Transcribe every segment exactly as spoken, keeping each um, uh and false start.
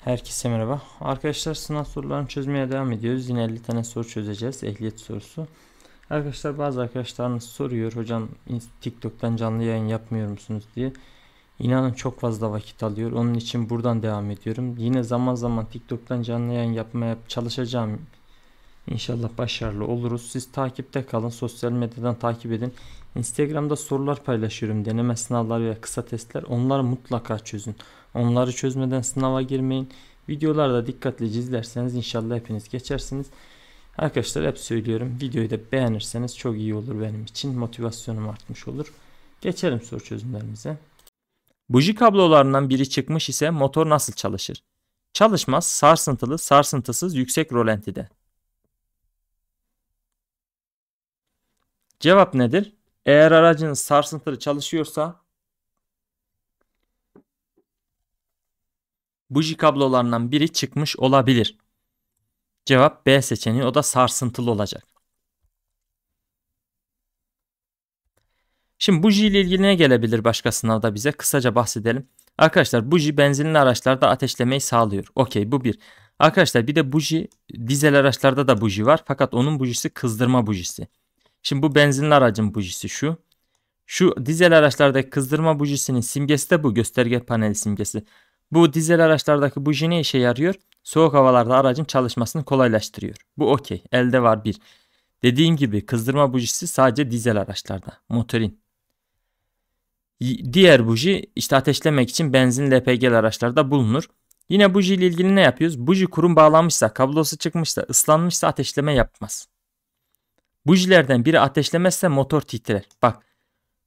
Herkese merhaba. Arkadaşlar, sınav sorularını çözmeye devam ediyoruz. Yine elli tane soru çözeceğiz. Ehliyet sorusu. Arkadaşlar, bazı arkadaşlarınız soruyor. Hocam TikTok'tan canlı yayın yapmıyor musunuz diye. İnanın çok fazla vakit alıyor. Onun için buradan devam ediyorum. Yine zaman zaman TikTok'tan canlı yayın yapmaya çalışacağım. İnşallah başarılı oluruz. Siz takipte kalın. Sosyal medyadan takip edin. Instagram'da sorular paylaşıyorum. Deneme sınavları veya kısa testler. Onları mutlaka çözün. Onları çözmeden sınava girmeyin. Videolarda dikkatlice izlerseniz inşallah hepiniz geçersiniz. Arkadaşlar, hep söylüyorum. Videoyu da beğenirseniz çok iyi olur benim için. Motivasyonum artmış olur. Geçelim soru çözümlerimize. Buji kablolarından biri çıkmış ise motor nasıl çalışır? Çalışmaz, sarsıntılı, sarsıntısız, yüksek rolantide. Cevap nedir? Eğer aracınız sarsıntılı çalışıyorsa buji kablolarından biri çıkmış olabilir. Cevap B seçeneği, o da sarsıntılı olacak. Şimdi buji ile ilgili ne gelebilir başka sınavda bize? Kısaca bahsedelim. Arkadaşlar, buji benzinli araçlarda ateşlemeyi sağlıyor. Okey, bu bir. Arkadaşlar, bir de buji, dizel araçlarda da buji var. Fakat onun bujisi kızdırma bujisi. Şimdi bu benzinli aracın bujisi şu. Şu dizel araçlardaki kızdırma bujisinin simgesi de bu. Gösterge paneli simgesi. Bu dizel araçlardaki buji ne işe yarıyor? Soğuk havalarda aracın çalışmasını kolaylaştırıyor. Bu okey. Elde var bir. Dediğim gibi kızdırma bujisi sadece dizel araçlarda. Motorin. Diğer buji işte ateşlemek için benzin L P G araçlarda bulunur. Yine buji ile ilgili ne yapıyoruz? Buji kurum bağlanmışsa, kablosu çıkmışsa, ıslanmışsa ateşleme yapmaz. Bujilerden biri ateşlemezse motor titrer. Bak,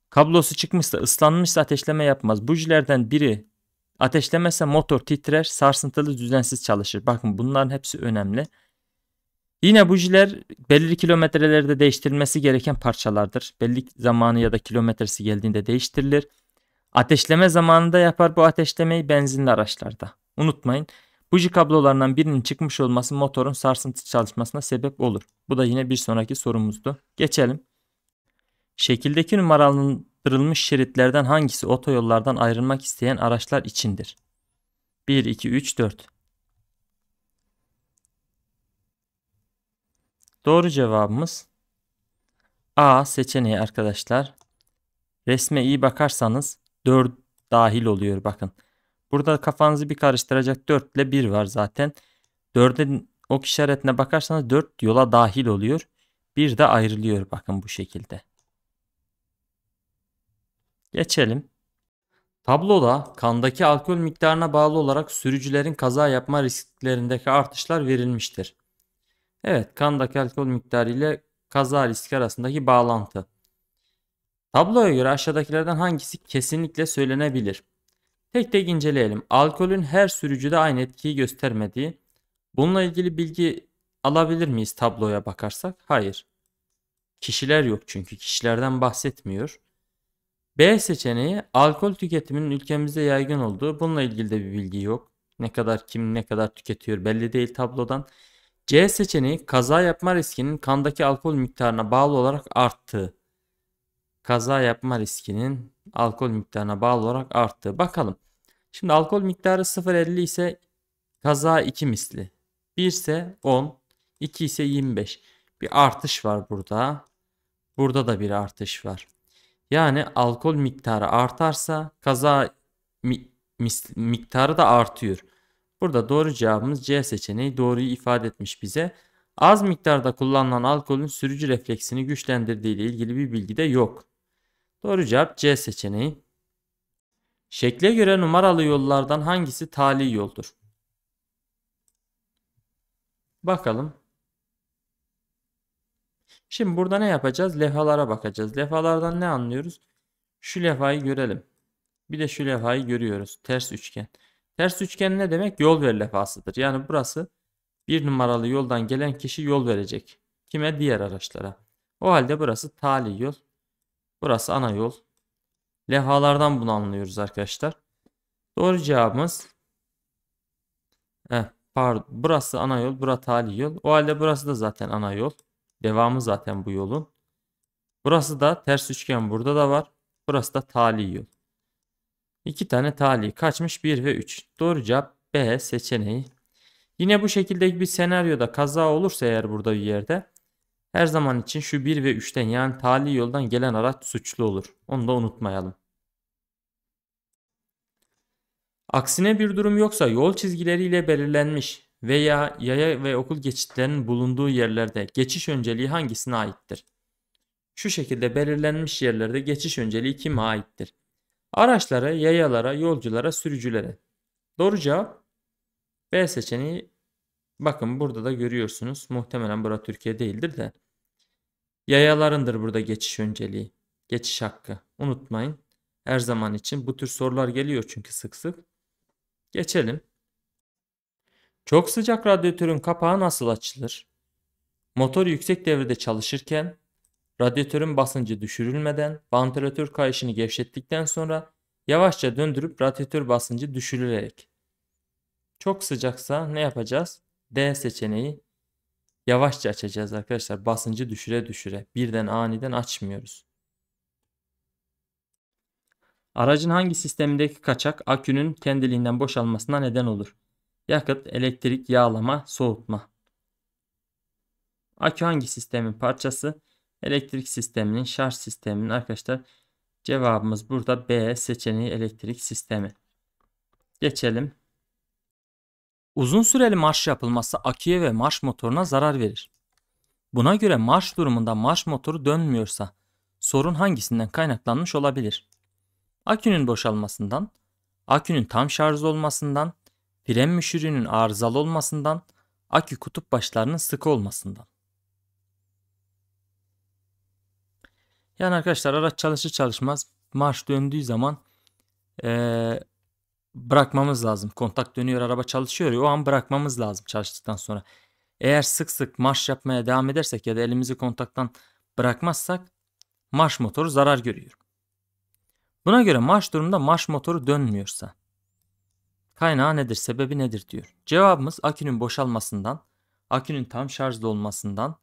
kablosu çıkmışsa, ıslanmışsa ateşleme yapmaz. Bujilerden biri ateşlemezse motor titrer, sarsıntılı, düzensiz çalışır. Bakın, bunların hepsi önemli. Yine bujiler belirli kilometrelerde değiştirilmesi gereken parçalardır. Belli zamanı ya da kilometresi geldiğinde değiştirilir. Ateşleme zamanında yapar bu ateşlemeyi benzinli araçlarda. Unutmayın, buji kablolarından birinin çıkmış olması motorun sarsıntı çalışmasına sebep olur. Bu da yine bir sonraki sorumuzdu. Geçelim. Şekildeki numaralandırılmış şeritlerden hangisi otoyollardan ayrılmak isteyen araçlar içindir? bir, iki, üç, dört. Doğru cevabımız A seçeneği arkadaşlar. Resme iyi bakarsanız dört dahil oluyor, bakın. Burada kafanızı bir karıştıracak dört ile bir var zaten. dört'ün ok işaretine bakarsanız dört yola dahil oluyor. bir de ayrılıyor, bakın bu şekilde. Geçelim. Tabloda kandaki alkol miktarına bağlı olarak sürücülerin kaza yapma risklerindeki artışlar verilmiştir. Evet, kandaki alkol miktarı ile kaza riski arasındaki bağlantı. Tabloya göre aşağıdakilerden hangisi kesinlikle söylenebilir? Tek tek inceleyelim. Alkolün her sürücüde aynı etkiyi göstermediği. Bununla ilgili bilgi alabilir miyiz tabloya bakarsak? Hayır. Kişiler yok, çünkü kişilerden bahsetmiyor. B seçeneği, alkol tüketiminin ülkemizde yaygın olduğu. Bununla ilgili de bir bilgi yok. Ne kadar kim ne kadar tüketiyor belli değil tablodan. C seçeneği, kaza yapma riskinin kandaki alkol miktarına bağlı olarak arttığı. Kaza yapma riskinin alkol miktarına bağlı olarak arttığı. Bakalım. Şimdi alkol miktarı sıfır virgül elli ise kaza iki misli. bir ise on, iki ise yirmi beş. Bir artış var burada. Burada da bir artış var. Yani alkol miktarı artarsa kaza mi miktarı da artıyor. Burada doğru cevabımız C seçeneği, doğruyu ifade etmiş bize. Az miktarda kullanılan alkolün sürücü refleksini güçlendirdiği ile ilgili bir bilgi de yok. Doğru cevap C seçeneği. Şekle göre numaralı yollardan hangisi tali yoldur? Bakalım. Şimdi burada ne yapacağız? Levhalara bakacağız. Levhalardan ne anlıyoruz? Şu levhayı görelim. Bir de şu levhayı görüyoruz. Ters üçgen. Ters üçgen ne demek? Yol ver levhasıdır. Yani burası bir numaralı yoldan gelen kişi yol verecek. Kime? Diğer araçlara. O halde burası tali yol. Burası ana yol. Levhalardan bunu anlıyoruz arkadaşlar. Doğru cevabımız Heh, pardon. Burası ana yol, burası tali yol. O halde burası da zaten ana yol. Devamı zaten bu yolun. Burası da ters üçgen, burada da var. Burası da tali yol. İki tane tali kaçmış? bir ve üç. Doğru cevap B seçeneği. Yine bu şekilde bir senaryoda kaza olursa eğer burada bir yerde, her zaman için şu bir ve üçten yani tali yoldan gelen araç suçlu olur. Onu da unutmayalım. Aksine bir durum yoksa yol çizgileriyle belirlenmiş veya yaya ve okul geçitlerinin bulunduğu yerlerde geçiş önceliği hangisine aittir? Şu şekilde belirlenmiş yerlerde geçiş önceliği kime aittir? Araçlara, yayalara, yolculara, sürücülere. Doğru cevap B seçeneği. Bakın burada da görüyorsunuz. Muhtemelen burası Türkiye değildir de. Yayalarındır burada geçiş önceliği. Geçiş hakkı. Unutmayın. Her zaman için bu tür sorular geliyor çünkü sık sık. Geçelim. Çok sıcak radyatörün kapağı nasıl açılır? Motor yüksek devirde çalışırken, radyatörün basıncı düşürülmeden, vantilatör kayışını gevşettikten sonra yavaşça döndürüp radyatör basıncı düşürülerek. Çok sıcaksa ne yapacağız? D seçeneği. Yavaşça açacağız arkadaşlar. Basıncı düşüre düşüre. Birden aniden açmıyoruz. Aracın hangi sistemindeki kaçak akünün kendiliğinden boşalmasına neden olur? Yakıt, elektrik, yağlama, soğutma. Akü hangi sistemin parçası? Elektrik sisteminin, şarj sisteminin arkadaşlar. Cevabımız burada B seçeneği, elektrik sistemi. Geçelim. Uzun süreli marş yapılması aküye ve marş motoruna zarar verir. Buna göre marş durumunda marş motoru dönmüyorsa sorun hangisinden kaynaklanmış olabilir? Akünün boşalmasından, akünün tam şarj olmasından, fren müşürünün arızalı olmasından, akü kutup başlarının sıkı olmasından. Yani arkadaşlar araç çalışır çalışmaz marş döndüğü zaman ee, bırakmamız lazım. Kontak dönüyor, araba çalışıyor ya, o an bırakmamız lazım çalıştıktan sonra. Eğer sık sık marş yapmaya devam edersek ya da elimizi kontaktan bırakmazsak marş motoru zarar görüyor. Buna göre marş durumda marş motoru dönmüyorsa kaynağı nedir, sebebi nedir diyor. Cevabımız akünün boşalmasından, akünün tam şarjda olmasından,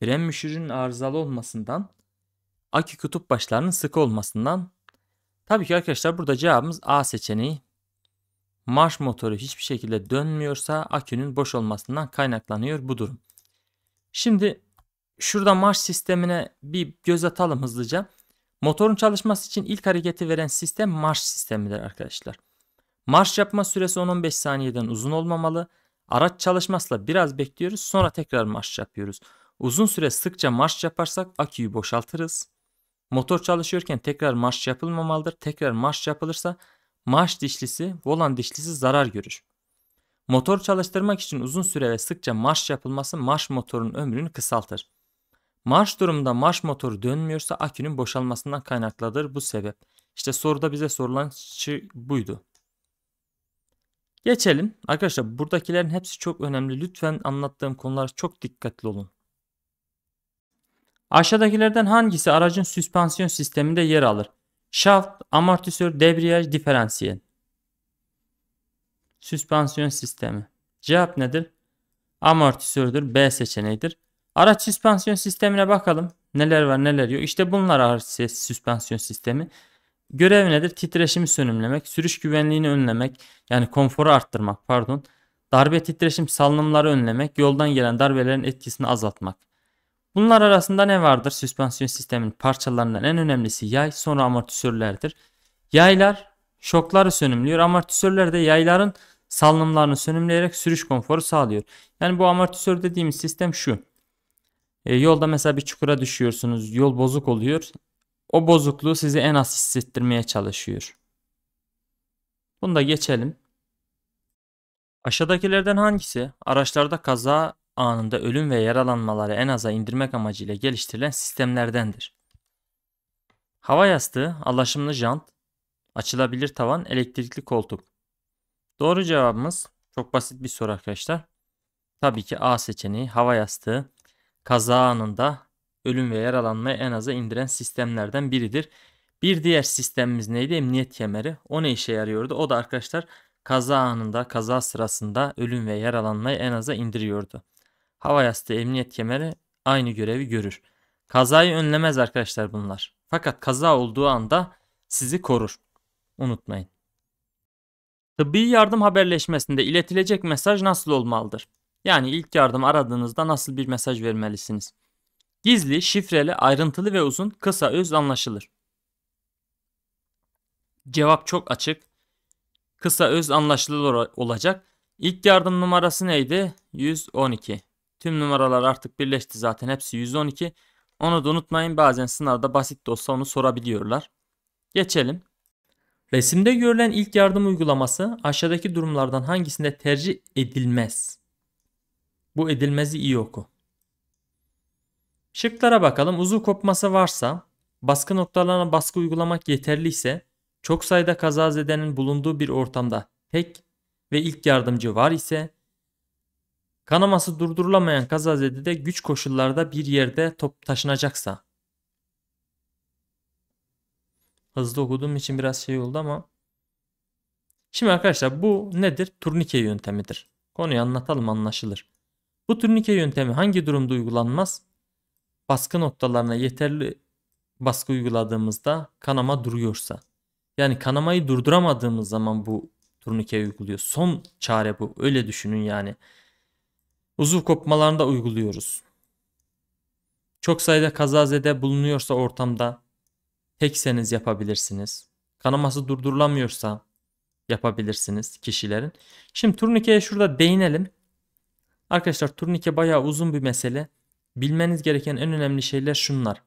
fren müşürünün arızalı olmasından, akü kutup başlarının sıkı olmasından. Tabii ki arkadaşlar burada cevabımız A seçeneği. Marş motoru hiçbir şekilde dönmüyorsa akünün boş olmasından kaynaklanıyor bu durum. Şimdi şurada marş sistemine bir göz atalım hızlıca. Motorun çalışması için ilk hareketi veren sistem marş sistemidir arkadaşlar. Marş yapma süresi on on beş saniyeden uzun olmamalı. Araç çalışmasıyla biraz bekliyoruz, sonra tekrar marş yapıyoruz. Uzun süre sıkça marş yaparsak aküyü boşaltırız. Motor çalışıyorken tekrar marş yapılmamalıdır. Tekrar marş yapılırsa marş dişlisi, volan dişlisi zarar görür. Motor çalıştırmak için uzun süre ve sıkça marş yapılması marş motorunun ömrünü kısaltır. Marş durumunda marş motoru dönmüyorsa akünün boşalmasından kaynaklıdır bu sebep. İşte soruda bize sorulan şey buydu. Geçelim. Arkadaşlar buradakilerin hepsi çok önemli. Lütfen anlattığım konulara çok dikkatli olun. Aşağıdakilerden hangisi aracın süspansiyon sisteminde yer alır? Şaft, amortisör, debriyaj, diferansiyel. Süspansiyon sistemi. Cevap nedir? Amortisördür. B seçeneğidir. Araç süspansiyon sistemine bakalım. Neler var neler yok. İşte bunlar araç süspansiyon sistemi. Görev nedir? Titreşimi sönümlemek, sürüş güvenliğini önlemek, yani konforu arttırmak pardon. Darbe titreşim salınımları önlemek, yoldan gelen darbelerin etkisini azaltmak. Bunlar arasında ne vardır? Süspansiyon sisteminin parçalarından en önemlisi yay, sonra amortisörlerdir. Yaylar şokları sönümlüyor. Amortisörler de yayların salınımlarını sönümleyerek sürüş konforu sağlıyor. Yani bu amortisör dediğimiz sistem şu. E, yolda mesela bir çukura düşüyorsunuz. Yol bozuk oluyor. O bozukluğu sizi en az hissettirmeye çalışıyor. Bunu da geçelim. Aşağıdakilerden hangisi araçlarda kaza anında ölüm ve yaralanmaları en aza indirmek amacıyla geliştirilen sistemlerdendir? Hava yastığı, alaşımlı jant, açılabilir tavan, elektrikli koltuk. Doğru cevabımız çok basit bir soru arkadaşlar. Tabii ki A seçeneği, hava yastığı kaza anında ölüm ve yaralanmayı en aza indiren sistemlerden biridir. Bir diğer sistemimiz neydi? Emniyet kemeri. O ne işe yarıyordu? O da arkadaşlar kaza anında, kaza sırasında ölüm ve yaralanmayı en aza indiriyordu. Hava yastığı, emniyet kemeri aynı görevi görür. Kazayı önlemez arkadaşlar bunlar. Fakat kaza olduğu anda sizi korur. Unutmayın. Tıbbi yardım haberleşmesinde iletilecek mesaj nasıl olmalıdır? Yani ilk yardım aradığınızda nasıl bir mesaj vermelisiniz? Gizli, şifreli, ayrıntılı ve uzun, kısa, öz, anlaşılır. Cevap çok açık. Kısa, öz, anlaşılır olacak. İlk yardım numarası neydi? yüz on iki. Tüm numaralar artık birleşti zaten. Hepsi yüz on iki. Onu da unutmayın, bazen sınavda basit de olsa onu sorabiliyorlar. Geçelim. Resimde görülen ilk yardım uygulaması aşağıdaki durumlardan hangisinde tercih edilmez? Bu edilmezi iyi oku. Şıklara bakalım. Uzuv kopması varsa, baskı noktalarına baskı uygulamak yeterliyse, çok sayıda kazazedenin bulunduğu bir ortamda tek ve ilk yardımcı var ise, kanaması durdurulamayan kazazede de güç koşullarda bir yerde top taşınacaksa. Hızlı okuduğum için biraz şey oldu ama. Şimdi arkadaşlar, bu nedir? Turnike yöntemidir. Konuyu anlatalım, anlaşılır. Bu turnike yöntemi hangi durumda uygulanmaz? Baskı noktalarına yeterli baskı uyguladığımızda kanama duruyorsa. Yani kanamayı durduramadığımız zaman bu turnikeyi uyguluyor. Son çare bu. Öyle düşünün yani. Uzuv kopmalarında uyguluyoruz. Çok sayıda kazazede bulunuyorsa ortamda tekseniz yapabilirsiniz. Kanaması durdurulamıyorsa yapabilirsiniz kişilerin. Şimdi turnikeye şurada değinelim. Arkadaşlar, turnike bayağı uzun bir mesele. Bilmeniz gereken en önemli şeyler şunlar.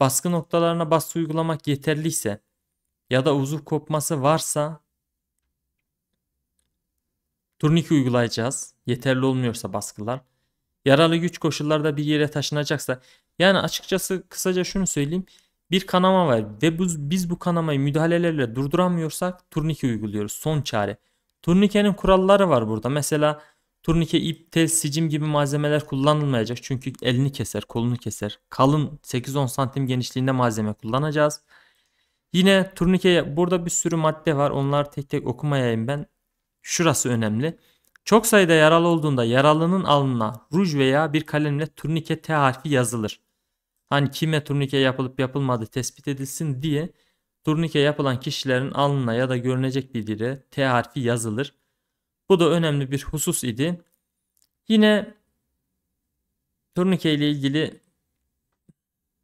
Baskı noktalarına baskı uygulamak yeterliyse ya da uzuv kopması varsa turnike uygulayacağız. Yeterli olmuyorsa baskılar. Yaralı güç koşullarda bir yere taşınacaksa. Yani açıkçası kısaca şunu söyleyeyim. Bir kanama var ve biz bu kanamayı müdahalelerle durduramıyorsak turnike uyguluyoruz. Son çare. Turnikenin kuralları var burada. Mesela turnike, ip, tel, sicim gibi malzemeler kullanılmayacak. Çünkü elini keser, kolunu keser. Kalın sekiz on santim genişliğinde malzeme kullanacağız. Yine turnikeye burada bir sürü madde var. Onları tek tek okumayayım ben. Şurası önemli. Çok sayıda yaralı olduğunda yaralının alnına ruj veya bir kalemle turnike T harfi yazılır. Hani kime turnike yapılıp yapılmadığı tespit edilsin diye turnike yapılan kişilerin alnına ya da görünecek bir yere T harfi yazılır. Bu da önemli bir husus idi. Yine turnike ile ilgili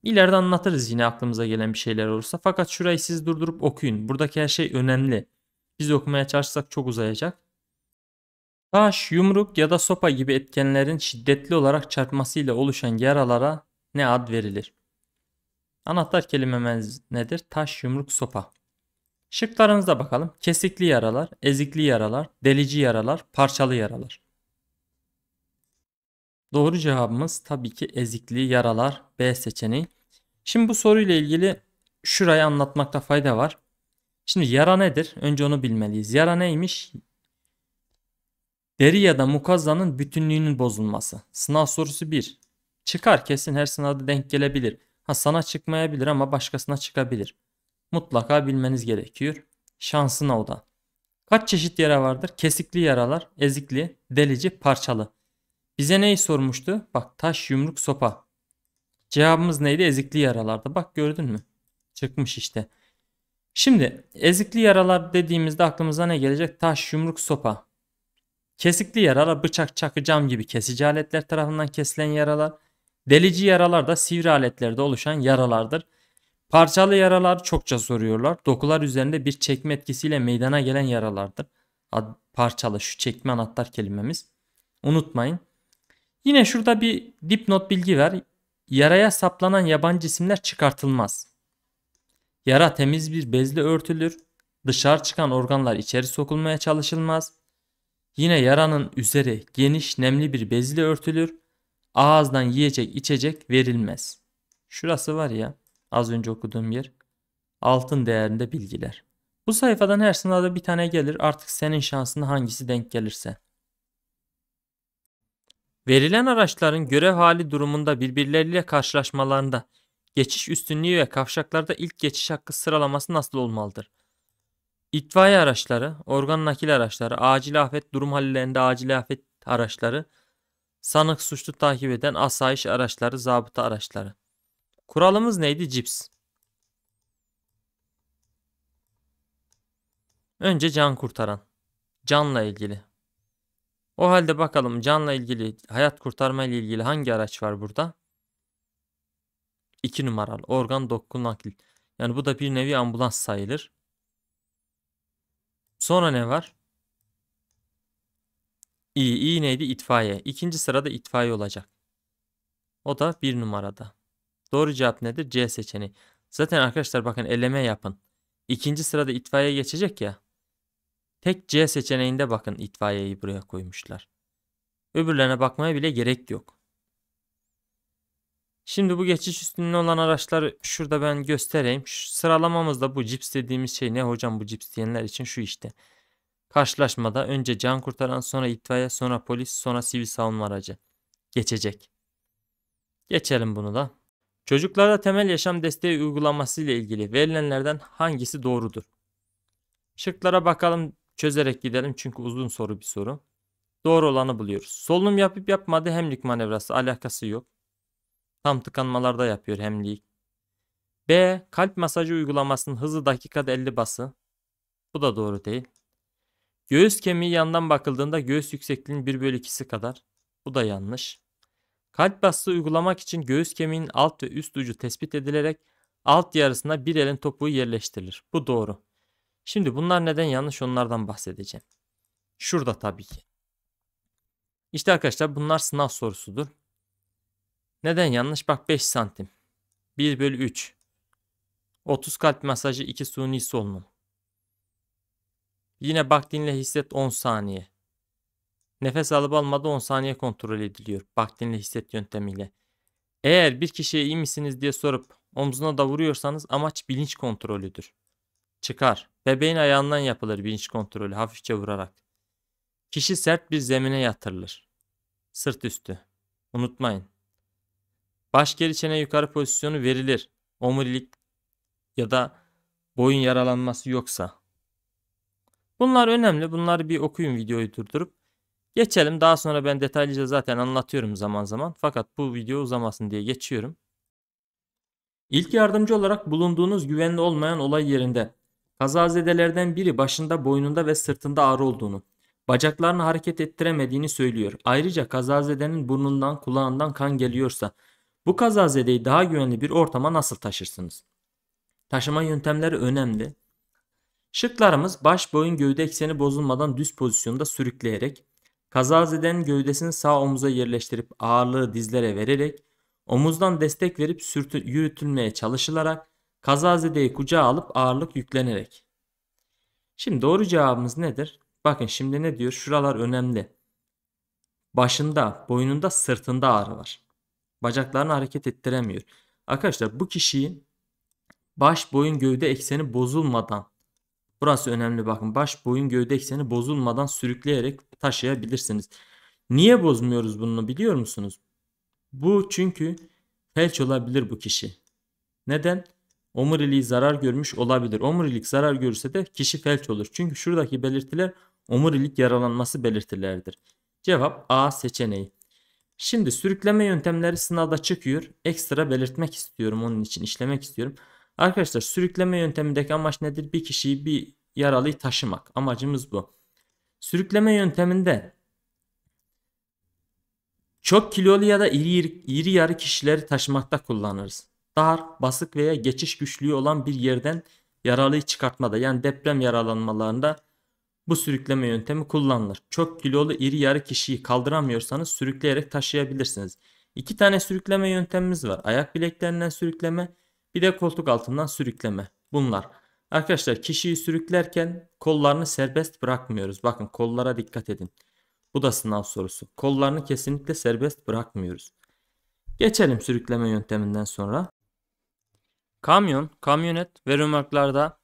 ileride anlatırız, yine aklımıza gelen bir şeyler olursa. Fakat şurayı siz durdurup okuyun. Buradaki her şey önemli. Biz okumaya çalışsak çok uzayacak. Taş, yumruk ya da sopa gibi etkenlerin şiddetli olarak çarpmasıyla oluşan yaralara ne ad verilir? Anahtar kelimemiz nedir? Taş, yumruk, sopa. Şıklarımıza bakalım. Kesikli yaralar, ezikli yaralar, delici yaralar, parçalı yaralar. Doğru cevabımız tabii ki ezikli yaralar, B seçeneği. Şimdi bu soruyla ilgili şurayı anlatmakta fayda var. Şimdi yara nedir? Önce onu bilmeliyiz. Yara neymiş? Deri ya da mukazzanın bütünlüğünün bozulması. Sınav sorusu bir. Çıkar kesin, her sınavda denk gelebilir. Ha, sana çıkmayabilir ama başkasına çıkabilir. Mutlaka bilmeniz gerekiyor. Şansına o da. Kaç çeşit yara vardır? Kesikli yaralar, ezikli, delici, parçalı. Bize neyi sormuştu? Bak, taş, yumruk, sopa. Cevabımız neydi? Ezikli yaralardı. Bak, gördün mü? Çıkmış işte. Şimdi ezikli yaralar dediğimizde aklımıza ne gelecek? Taş, yumruk, sopa. Kesikli yaralar bıçak, çakı, cam gibi kesici aletler tarafından kesilen yaralar. Delici yaralar da sivri aletlerde oluşan yaralardır. Parçalı yaralar çokça soruyorlar. Dokular üzerinde bir çekme etkisiyle meydana gelen yaralardır. Parçalı, şu çekme anahtar kelimemiz. Unutmayın. Yine şurada bir dipnot bilgi ver. Yaraya saplanan yabancı cisimler çıkartılmaz. Yara temiz bir bezle örtülür. Dışarı çıkan organlar içeri sokulmaya çalışılmaz. Yine yaranın üzeri geniş nemli bir bezle örtülür. Ağızdan yiyecek içecek verilmez. Şurası var ya, az önce okuduğum yer. Altın değerinde bilgiler. Bu sayfadan her sınavda bir tane gelir. Artık senin şansına hangisi denk gelirse. Verilen araçların görev hali durumunda birbirleriyle karşılaşmalarında geçiş üstünlüğü ve kavşaklarda ilk geçiş hakkı sıralaması nasıl olmalıdır? İtfaiye araçları, organ nakil araçları, acil afet durum hallerinde acil afet araçları, sanık suçlu takip eden asayiş araçları, zabıta araçları. Kuralımız neydi? Cips. Önce can kurtaran. Canla ilgili. O halde bakalım canla ilgili, hayat kurtarma ile ilgili hangi araç var burada? iki numaralı organ doku nakil. Yani bu da bir nevi ambulans sayılır. Sonra ne var? İyi, iyi neydi? İtfaiye. İkinci sırada itfaiye olacak. O da bir numarada. Doğru cevap nedir? C seçeneği. Zaten arkadaşlar bakın eleme yapın. İkinci sırada itfaiye geçecek ya. Tek C seçeneğinde bakın itfaiyeyi buraya koymuşlar. Öbürlerine bakmaya bile gerek yok. Şimdi bu geçiş üstünde olan araçları şurada ben göstereyim. Şu sıralamamızda bu cips dediğimiz şey ne hocam, bu cips diyenler için şu işte. Karşılaşmada önce can kurtaran, sonra itfaiye, sonra polis, sonra sivil savunma aracı geçecek. Geçelim bunu da. Çocuklara temel yaşam desteği uygulaması ile ilgili verilenlerden hangisi doğrudur? Şıklara bakalım, çözerek gidelim çünkü uzun soru bir soru. Doğru olanı buluyoruz. Solunum yapıp yapmadığı Heimlich manevrası, alakası yok. Tam tıkanmalarda yapıyor Heimlich. B. Kalp masajı uygulamasının hızı dakikada elli bası. Bu da doğru değil. Göğüs kemiği yandan bakıldığında göğüs yüksekliğinin bir bölü ikisi kadar. Bu da yanlış. Kalp bası uygulamak için göğüs kemiğinin alt ve üst ucu tespit edilerek alt yarısına bir elin topuğu yerleştirilir. Bu doğru. Şimdi bunlar neden yanlış, onlardan bahsedeceğim. Şurada tabii ki. İşte arkadaşlar bunlar sınav sorusudur. Neden yanlış? Bak beş santim. bir bölü üç. otuz kalp masajı, iki suni solunum. Yine bak dinle hisset on saniye. Nefes alıp almadı on saniye kontrol ediliyor. Bak dinle hisset yöntemiyle. Eğer bir kişiye iyi misiniz diye sorup omzuna da vuruyorsanız amaç bilinç kontrolüdür. Çıkar. Bebeğin ayağından yapılır bilinç kontrolü hafifçe vurarak. Kişi sert bir zemine yatırılır. Sırt üstü. Unutmayın. Baş geri çene yukarı pozisyonu verilir. Omurilik ya da boyun yaralanması yoksa. Bunlar önemli. Bunları bir okuyun, videoyu durdurup. Geçelim. Daha sonra ben detaylıca zaten anlatıyorum zaman zaman. Fakat bu video uzamasın diye geçiyorum. İlk yardımcı olarak bulunduğunuz güvenli olmayan olay yerinde kazazedelerden biri başında, boynunda ve sırtında ağrı olduğunu, bacaklarını hareket ettiremediğini söylüyor. Ayrıca kazazedenin burnundan, kulağından kan geliyorsa bu kazazedeyi daha güvenli bir ortama nasıl taşırsınız? Taşıma yöntemleri önemli. Şıklarımız baş, boyun, gövde ekseni bozulmadan düz pozisyonda sürükleyerek, kazazedenin gövdesini sağ omuza yerleştirip ağırlığı dizlere vererek, omuzdan destek verip sürtü, yürütülmeye çalışılarak, kazazedeyi kucağa alıp ağırlık yüklenerek. Şimdi doğru cevabımız nedir? Bakın şimdi ne diyor? Şuralar önemli. Başında, boynunda, sırtında ağrı var. Bacaklarını hareket ettiremiyor. Arkadaşlar bu kişiyi baş, boyun, gövde ekseni bozulmadan, burası önemli bakın, baş, boyun, gövde ekseni bozulmadan sürükleyerek taşıyabilirsiniz. Niye bozmuyoruz bunu biliyor musunuz? Bu çünkü felç olabilir bu kişi. Neden? Omuriliği zarar görmüş olabilir. Omurilik zarar görürse de kişi felç olur. Çünkü şuradaki belirtiler omurilik yaralanması belirtileridir. Cevap A seçeneği. Şimdi sürükleme yöntemleri sınavda çıkıyor. Ekstra belirtmek istiyorum, onun için işlemek istiyorum. Arkadaşlar sürükleme yöntemindeki amaç nedir? Bir kişiyi, bir yaralıyı taşımak. Amacımız bu. Sürükleme yönteminde çok kilolu ya da iri, iri, iri yarı kişileri taşımakta kullanırız. Dar, basık veya geçiş güçlüğü olan bir yerden yaralıyı çıkartmada, yani deprem yaralanmalarında bu sürükleme yöntemi kullanılır. Çok kilolu iri yarı kişiyi kaldıramıyorsanız sürükleyerek taşıyabilirsiniz. İki tane sürükleme yöntemimiz var. Ayak bileklerinden sürükleme, bir de koltuk altından sürükleme. Bunlar. Arkadaşlar kişiyi sürüklerken kollarını serbest bırakmıyoruz. Bakın kollara dikkat edin. Bu da sınav sorusu. Kollarını kesinlikle serbest bırakmıyoruz. Geçelim sürükleme yönteminden sonra. Kamyon, kamyonet ve römorklarda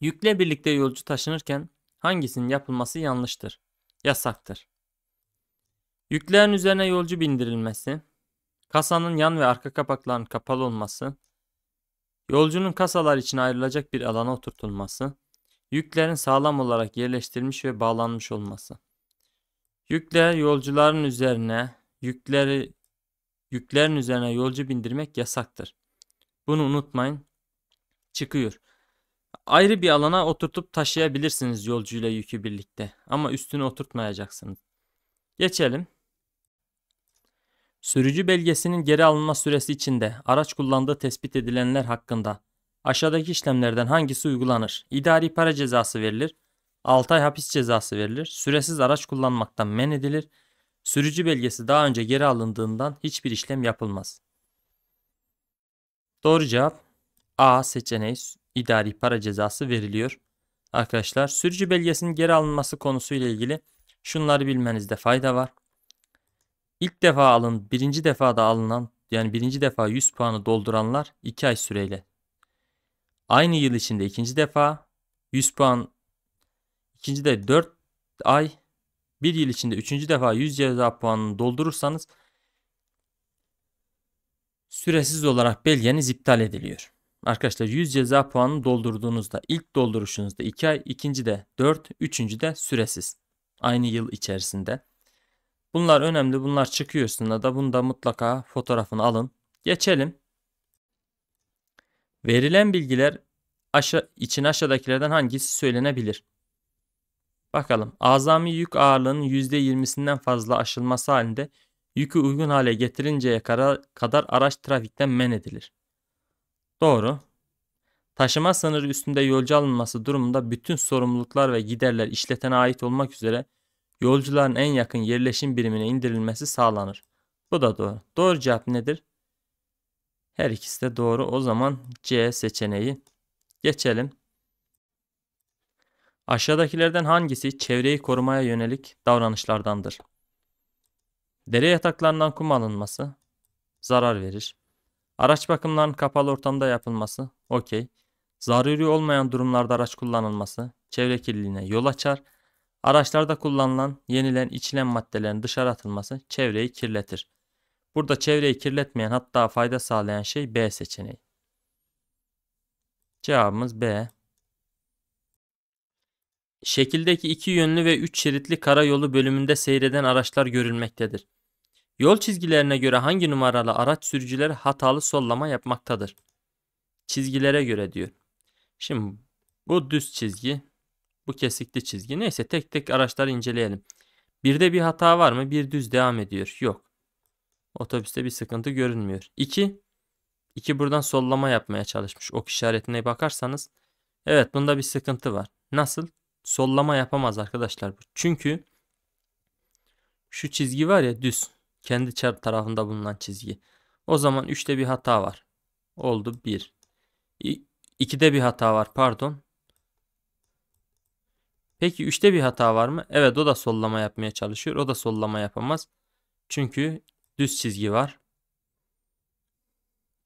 yükle birlikte yolcu taşınırken hangisinin yapılması yanlıştır? Yasaktır. Yüklerin üzerine yolcu bindirilmesi, kasanın yan ve arka kapaklarının kapalı olması, yolcunun kasalar için ayrılacak bir alana oturtulması, yüklerin sağlam olarak yerleştirilmiş ve bağlanmış olması. Yükler yolcuların üzerine, yükleri yüklerin üzerine yolcu bindirmek yasaktır. Bunu unutmayın. Çıkıyor. Ayrı bir alana oturtup taşıyabilirsiniz yolcuyla yükü birlikte, ama üstüne oturtmayacaksınız. Geçelim. Sürücü belgesinin geri alınma süresi içinde araç kullandığı tespit edilenler hakkında aşağıdaki işlemlerden hangisi uygulanır? İdari para cezası verilir, altı ay hapis cezası verilir, süresiz araç kullanmaktan men edilir, sürücü belgesi daha önce geri alındığından hiçbir işlem yapılmaz. Doğru cevap A seçeneği, idari para cezası veriliyor. Arkadaşlar, sürücü belgesinin geri alınması konusuyla ilgili şunları bilmenizde fayda var. İlk defa alın, birinci defada alınan, yani birinci defa yüz puanı dolduranlar iki ay süreyle. Aynı yıl içinde ikinci defa yüz puan, ikinci de dört ay, bir yıl içinde üçüncü defa yüz ceza puanını doldurursanız süresiz olarak belgeniz iptal ediliyor. Arkadaşlar, yüz ceza puanını doldurduğunuzda ilk dolduruşunuzda iki ay, ikinci de dört, üçüncü de süresiz. Aynı yıl içerisinde. Bunlar önemli. Bunlar çıkıyorsunuz da bunu da mutlaka fotoğrafını alın. Geçelim. Verilen bilgiler aşağı, için aşağıdakilerden hangisi söylenebilir? Bakalım. Azami yük ağırlığının yüzde yirmisinden fazla aşılması halinde yükü uygun hale getirinceye kadar araç trafikten men edilir. Doğru. Taşıma sınırı üstünde yolcu alınması durumunda bütün sorumluluklar ve giderler işletene ait olmak üzere yolcuların en yakın yerleşim birimine indirilmesi sağlanır. Bu da doğru. Doğru cevap nedir? Her ikisi de doğru. O zaman C seçeneği. Geçelim. Aşağıdakilerden hangisi çevreyi korumaya yönelik davranışlardandır? Dere yataklarından kum alınması zarar verir. Araç bakımlarının kapalı ortamda yapılması, okey. Zaruri olmayan durumlarda araç kullanılması çevre kirliliğine yol açar. Araçlarda kullanılan, yenilen, içilen maddelerin dışarı atılması çevreyi kirletir. Burada çevreyi kirletmeyen, hatta fayda sağlayan şey B seçeneği. Cevabımız B. Şekildeki iki yönlü ve üç şeritli karayolu bölümünde seyreden araçlar görülmektedir. Yol çizgilerine göre hangi numaralı araç sürücüleri hatalı sollama yapmaktadır? Çizgilere göre diyor. Şimdi bu düz çizgi, bu kesikli çizgi. Neyse, tek tek araçları inceleyelim. Birde bir hata var mı? Bir düz devam ediyor. Yok. Otobüste bir sıkıntı görünmüyor. İki. İki buradan sollama yapmaya çalışmış. Ok işaretine bakarsanız. Evet, bunda bir sıkıntı var. Nasıl? Sollama yapamaz arkadaşlar. Çünkü şu çizgi var ya, düz. Kendi çarp tarafında bulunan çizgi. O zaman üçte bir hata var. Oldu bir. ikide bir hata var, pardon. Peki üçte bir hata var mı? Evet, o da sollama yapmaya çalışıyor. O da sollama yapamaz. Çünkü düz çizgi var.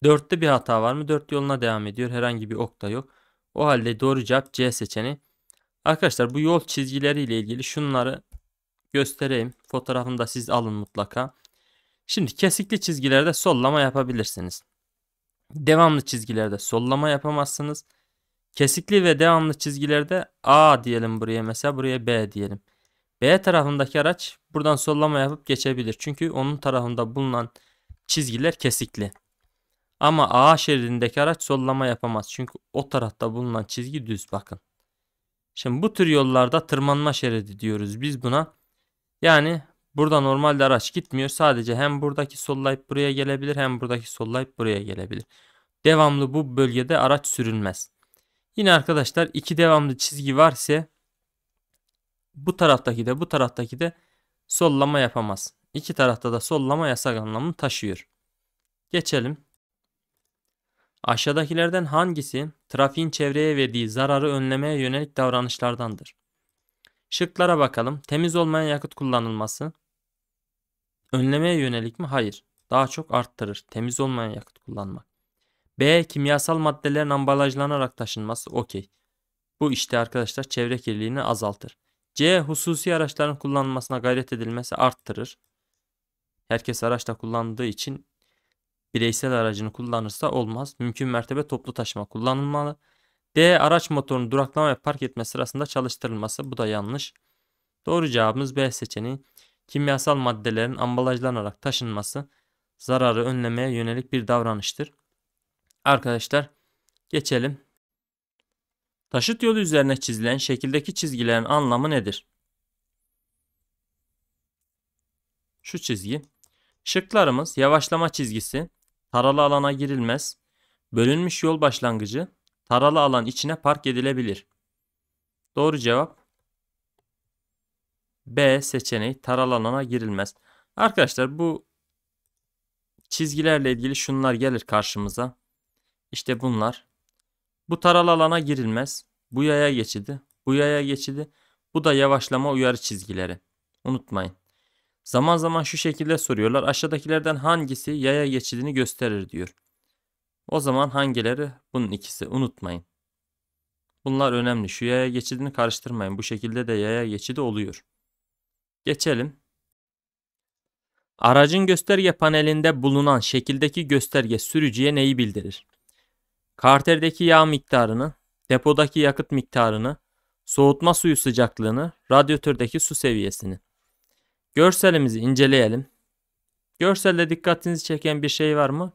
dörtte bir hata var mı? dört yoluna devam ediyor. Herhangi bir ok da yok. O halde doğru cevap C seçeneği. Arkadaşlar, bu yol çizgileriyle ilgili şunları göstereyim. Fotoğrafını da siz alın mutlaka. Şimdi kesikli çizgilerde sollama yapabilirsiniz. Devamlı çizgilerde sollama yapamazsınız. Kesikli ve devamlı çizgilerde A diyelim buraya, mesela buraya B diyelim. B tarafındaki araç buradan sollama yapıp geçebilir. Çünkü onun tarafında bulunan çizgiler kesikli. Ama A şeridindeki araç sollama yapamaz. Çünkü o tarafta bulunan çizgi düz, bakın. Şimdi bu tür yollarda tırmanma şeridi diyoruz biz buna. Yani burada normalde araç gitmiyor. Sadece hem buradaki sollayıp buraya gelebilir, hem buradaki sollayıp buraya gelebilir. Devamlı bu bölgede araç sürülmez. Yine arkadaşlar, iki devamlı çizgi varsa bu taraftaki de bu taraftaki de sollama yapamaz. İki tarafta da sollama yasak anlamını taşıyor. Geçelim. Aşağıdakilerden hangisi trafiğin çevreye verdiği zararı önlemeye yönelik davranışlardandır? Şıklara bakalım. Temiz olmayan yakıt kullanılması önlemeye yönelik mi? Hayır. Daha çok arttırır. Temiz olmayan yakıt kullanmak. B. Kimyasal maddelerin ambalajlanarak taşınması. Okey. Bu işte arkadaşlar çevre kirliliğini azaltır. C. Hususi araçların kullanılmasına gayret edilmesi arttırır. Herkes araçla kullandığı için bireysel aracını kullanırsa olmaz. Mümkün mertebe toplu taşıma kullanılmalı. D. Araç motorunu duraklama ve park etme sırasında çalıştırılması. Bu da yanlış. Doğru cevabımız B seçeneği. Kimyasal maddelerin ambalajlanarak taşınması zararı önlemeye yönelik bir davranıştır. Arkadaşlar, geçelim. Taşıt yolu üzerine çizilen şekildeki çizgilerin anlamı nedir? Şu çizgi. Şıklarımız yavaşlama çizgisi, taralı alana girilmez, bölünmüş yol başlangıcı, taralı alan içine park edilebilir. Doğru cevap B seçeneği, taralı alana girilmez. Arkadaşlar bu çizgilerle ilgili şunlar gelir karşımıza. İşte bunlar. Bu taralı alana girilmez. Bu yaya geçidi. Bu yaya geçidi. Bu da yavaşlama uyarı çizgileri. Unutmayın. Zaman zaman şu şekilde soruyorlar. Aşağıdakilerden hangisi yaya geçidini gösterir diyor. O zaman hangileri? Bunun ikisi. Unutmayın. Bunlar önemli. Şu yaya geçidini karıştırmayın. Bu şekilde de yaya geçidi oluyor. Geçelim. Aracın gösterge panelinde bulunan şekildeki gösterge sürücüye neyi bildirir? Karterdeki yağ miktarını, depodaki yakıt miktarını, soğutma suyu sıcaklığını, radyatördeki su seviyesini. Görselimizi inceleyelim. Görselde dikkatinizi çeken bir şey var mı?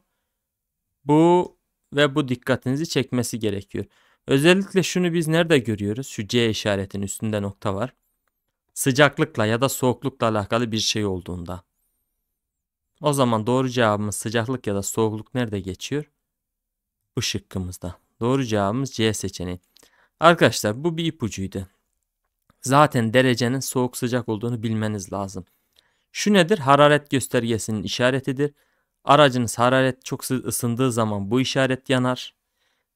Bu ve bu dikkatinizi çekmesi gerekiyor. Özellikle şunu biz nerede görüyoruz? Şu C işaretinin üstünde nokta var. Sıcaklıkla ya da soğuklukla alakalı bir şey olduğunda. O zaman doğru cevabımız sıcaklık ya da soğukluk nerede geçiyor? Bu şıkkımızda. Doğru cevabımız C seçeneği. Arkadaşlar bu bir ipucuydu. Zaten derecenin soğuk sıcak olduğunu bilmeniz lazım. Şu nedir? Hararet göstergesinin işaretidir. Aracınız hararet çok ısındığı zaman bu işaret yanar.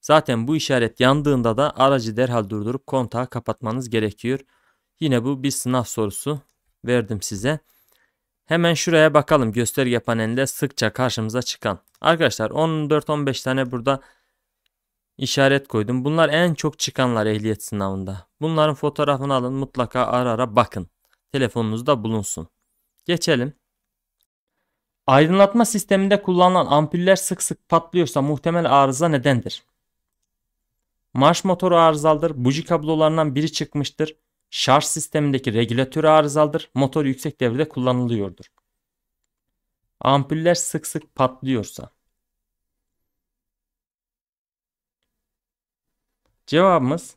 Zaten bu işaret yandığında da aracı derhal durdurup kontağı kapatmanız gerekiyor. Yine bu bir sınav sorusu verdim size. Hemen şuraya bakalım, gösterge panelinde sıkça karşımıza çıkan. Arkadaşlar on dört on beş tane burada işaret koydum. Bunlar en çok çıkanlar ehliyet sınavında. Bunların fotoğrafını alın, mutlaka ara ara bakın. Telefonunuzda bulunsun. Geçelim. Aydınlatma sisteminde kullanılan ampuller sık sık patlıyorsa muhtemel arıza nedendir? Marş motoru arızalıdır. Buji kablolarından biri çıkmıştır. Şarj sistemindeki regülatör arızalıdır. Motor yüksek devirde kullanılıyordur. Ampuller sık sık patlıyorsa. Cevabımız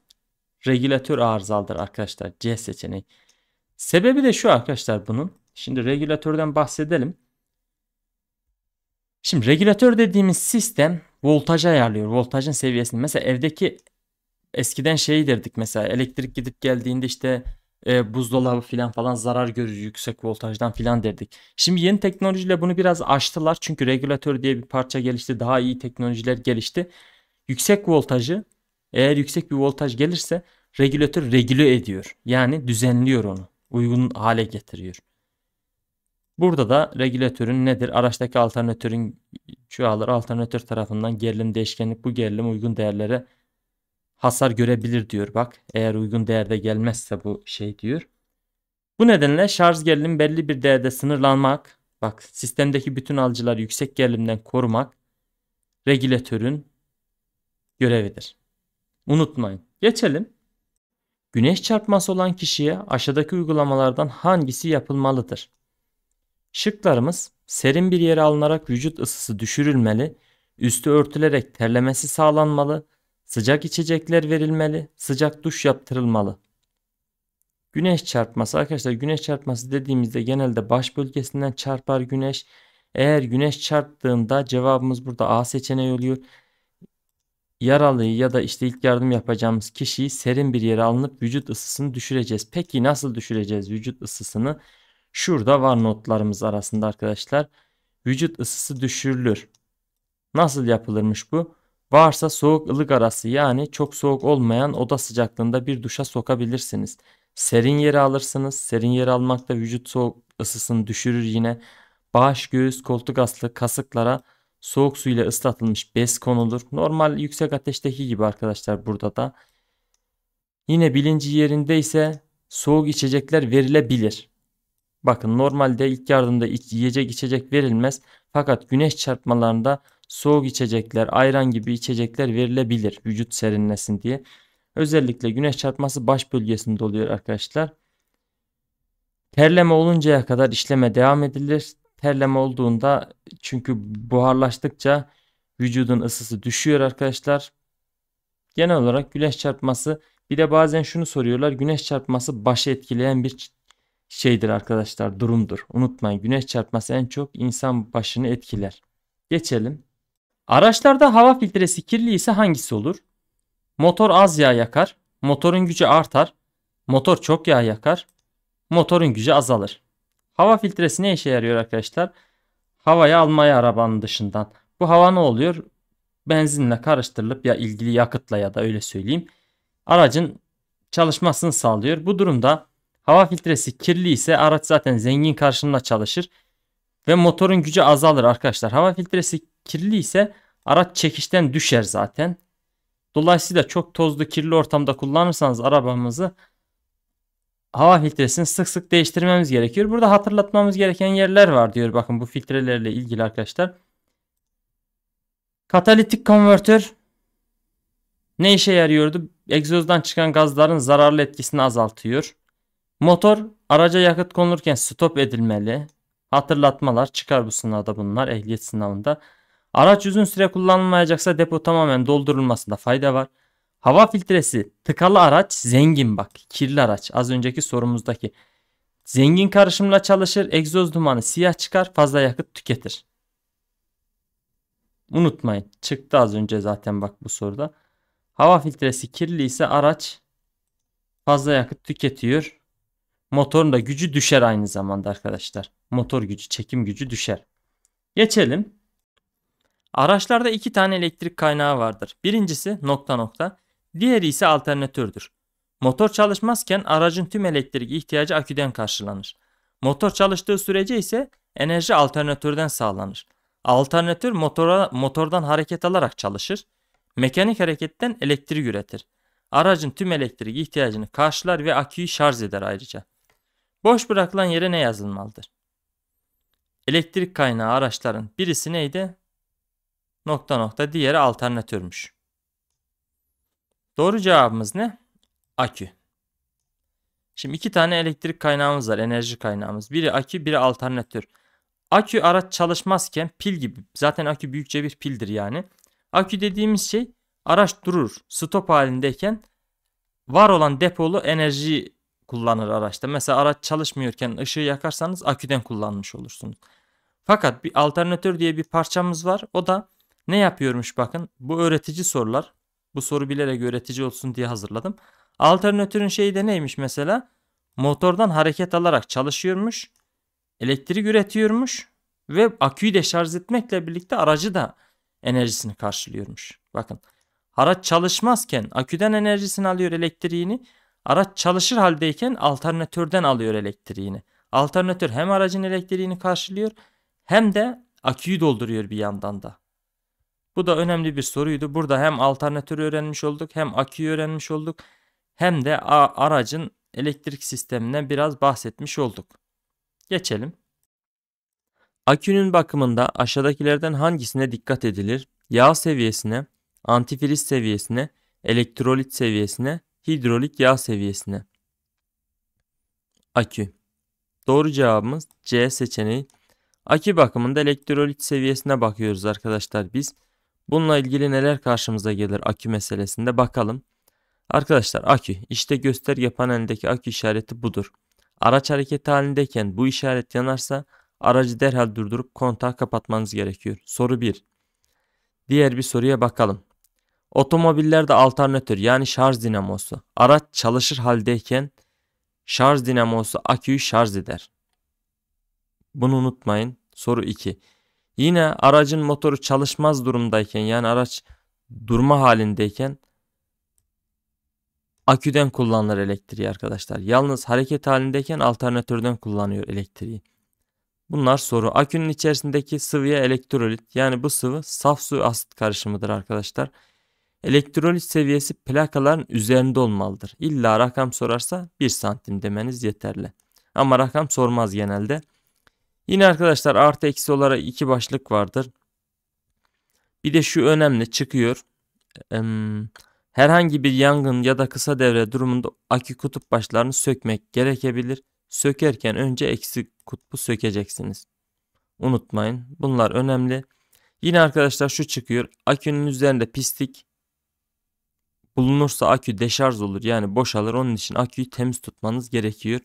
regülatör arızalıdır arkadaşlar. C seçeneği. Sebebi de şu arkadaşlar bunun. Şimdi regülatörden bahsedelim. Şimdi regülatör dediğimiz sistem voltajı ayarlıyor. Voltajın seviyesini. Mesela evdeki eskiden şey derdik, mesela elektrik gidip geldiğinde işte e, buzdolabı falan falan zarar görür yüksek voltajdan falan derdik. Şimdi yeni teknolojiyle bunu biraz aştılar. Çünkü regülatör diye bir parça gelişti. Daha iyi teknolojiler gelişti. Yüksek voltajı, eğer yüksek bir voltaj gelirse regülatör regüle ediyor. Yani düzenliyor onu. Uygun hale getiriyor. Burada da regülatörün nedir? Araçtaki alternatörün çoğalır. Alternatör tarafından gerilim, değişkenlik, bu gerilim uygun değerlere hasar görebilir diyor. Bak, eğer uygun değerde gelmezse bu şey diyor. Bu nedenle şarj gerilim belli bir değerde sınırlanmak. Bak, sistemdeki bütün alıcıları yüksek gerilimden korumak regülatörün görevidir. Unutmayın. Geçelim. Güneş çarpması olan kişiye aşağıdaki uygulamalardan hangisi yapılmalıdır? Şıklarımız serin bir yere alınarak vücut ısısı düşürülmeli, üstü örtülerek terlemesi sağlanmalı, sıcak içecekler verilmeli, sıcak duş yaptırılmalı. Güneş çarpması arkadaşlar, güneş çarpması dediğimizde genelde baş bölgesinden çarpar güneş. Eğer güneş çarptığında cevabımız burada A seçeneği oluyor. Yaralıyı ya da işte ilk yardım yapacağımız kişiyi serin bir yere alınıp vücut ısısını düşüreceğiz. Peki nasıl düşüreceğiz vücut ısısını? Şurada var notlarımız arasında arkadaşlar. Vücut ısısı düşürülür. Nasıl yapılırmış bu? Varsa soğuk ılık arası, yani çok soğuk olmayan oda sıcaklığında bir duşa sokabilirsiniz. Serin yere alırsınız. Serin yere almak da vücut soğuk ısısını düşürür yine. Baş, göğüs, koltuk aslı, kasıklara soğuk suyla ıslatılmış bez konulur. Normal yüksek ateşteki gibi arkadaşlar burada da. Yine bilinci yerinde ise soğuk içecekler verilebilir. Bakın normalde ilk yardımda yiyecek içecek verilmez. Fakat güneş çarpmalarında soğuk içecekler, ayran gibi içecekler verilebilir vücut serinlesin diye. Özellikle güneş çarpması baş bölgesinde oluyor arkadaşlar. Terleme oluncaya kadar işleme devam edilir. Terleme olduğunda, çünkü buharlaştıkça vücudun ısısı düşüyor arkadaşlar. Genel olarak güneş çarpması, bir de bazen şunu soruyorlar, güneş çarpması başı etkileyen bir şeydir arkadaşlar, durumdur. Unutmayın, güneş çarpması en çok insan başını etkiler. Geçelim. Araçlarda hava filtresi kirli ise hangisi olur? Motor az yağ yakar, motorun gücü artar, motor çok yağ yakar, motorun gücü azalır. Hava filtresi ne işe yarıyor arkadaşlar? Havayı almaya arabanın dışından. Bu hava ne oluyor? Benzinle karıştırılıp ya ilgili yakıtla ya da öyle söyleyeyim, aracın çalışmasını sağlıyor. Bu durumda hava filtresi kirli ise araç zaten zengin karşılığında çalışır ve motorun gücü azalır arkadaşlar. Hava filtresi kirli ise araç çekişten düşer zaten. Dolayısıyla çok tozlu, kirli ortamda kullanırsanız arabamızı, hava filtresini sık sık değiştirmemiz gerekiyor. Burada hatırlatmamız gereken yerler var diyor. Bakın bu filtrelerle ilgili arkadaşlar. Katalitik konvertör ne işe yarıyordu? Egzozdan çıkan gazların zararlı etkisini azaltıyor. Motor, araca yakıt konulurken stop edilmeli. Hatırlatmalar çıkar bu sınavda, bunlar ehliyet sınavında. Araç uzun süre kullanılmayacaksa depo tamamen doldurulmasında fayda var. Hava filtresi tıkalı araç zengin, bak kirli araç az önceki sorumuzdaki. Zengin karışımla çalışır, egzoz dumanı siyah çıkar, fazla yakıt tüketir. Unutmayın, çıktı az önce zaten bak bu soruda. Hava filtresi kirli ise araç fazla yakıt tüketiyor. Motorun da gücü düşer aynı zamanda arkadaşlar. Motor gücü, çekim gücü düşer. Geçelim. Araçlarda iki tane elektrik kaynağı vardır. Birincisi nokta nokta, diğeri ise alternatördür. Motor çalışmazken aracın tüm elektrik ihtiyacı aküden karşılanır. Motor çalıştığı sürece ise enerji alternatörden sağlanır. Alternatör motora, motordan hareket alarak çalışır. Mekanik hareketten elektrik üretir. Aracın tüm elektrik ihtiyacını karşılar ve aküyü şarj eder ayrıca. Boş bırakılan yere ne yazılmalıdır? Elektrik kaynağı araçların birisi neydi? Nokta nokta, diğeri alternatörmüş. Doğru cevabımız ne? Akü. Şimdi iki tane elektrik kaynağımız var, enerji kaynağımız. Biri akü, biri alternatör. Akü araç çalışmazken pil gibi. Zaten akü büyükçe bir pildir yani. Akü dediğimiz şey araç durur, stop halindeyken var olan depolu enerjiyi kullanır araçta. Mesela araç çalışmıyorken ışığı yakarsanız aküden kullanmış olursunuz. Fakat bir alternatör diye bir parçamız var. O da ne yapıyormuş bakın. Bu öğretici sorular. Bu soru bilerek öğretici olsun diye hazırladım. Alternatörün şeyi de neymiş mesela? Motordan hareket alarak çalışıyormuş. Elektrik üretiyormuş. Ve aküyü de şarj etmekle birlikte aracı da enerjisini karşılıyormuş. Bakın, araç çalışmazken aküden enerjisini alıyor, elektriğini. Araç çalışır haldeyken alternatörden alıyor elektriğini. Alternatör hem aracın elektriğini karşılıyor hem de aküyü dolduruyor bir yandan da. Bu da önemli bir soruydu. Burada hem alternatörü öğrenmiş olduk, hem aküyü öğrenmiş olduk, hem de aracın elektrik sisteminden biraz bahsetmiş olduk. Geçelim. Akünün bakımında aşağıdakilerden hangisine dikkat edilir? Yağ seviyesine, antifriz seviyesine, elektrolit seviyesine, hidrolik yağ seviyesine. Akü. Doğru cevabımız C seçeneği. Akü bakımında elektrolit seviyesine bakıyoruz arkadaşlar biz. Bununla ilgili neler karşımıza gelir akü meselesinde bakalım. Arkadaşlar akü, işte gösterge paneldeki akü işareti budur. Araç hareket halindeyken bu işaret yanarsa aracı derhal durdurup kontağı kapatmanız gerekiyor. Soru bir. Diğer bir soruya bakalım. Otomobillerde alternatör yani şarj dinamosu, araç çalışır haldeyken şarj dinamosu aküyü şarj eder. Bunu unutmayın. Soru iki. Yine aracın motoru çalışmaz durumdayken, yani araç durma halindeyken aküden kullanılır elektriği arkadaşlar. Yalnız hareket halindeyken alternatörden kullanıyor elektriği. Bunlar soru. Akünün içerisindeki sıvıya elektrolit, yani bu sıvı saf su asit karışımıdır arkadaşlar. Elektrolit seviyesi plakaların üzerinde olmalıdır. İlla rakam sorarsa bir santim demeniz yeterli. Ama rakam sormaz genelde. Yine arkadaşlar artı eksi olarak iki başlık vardır. Bir de şu önemli çıkıyor. Herhangi bir yangın ya da kısa devre durumunda akü kutup başlarını sökmek gerekebilir. Sökerken önce eksi kutbu sökeceksiniz. Unutmayın, bunlar önemli. Yine arkadaşlar şu çıkıyor. Akünün üzerinde pislik. bulunursa akü deşarj olur, yani boşalır. Onun için aküyü temiz tutmanız gerekiyor.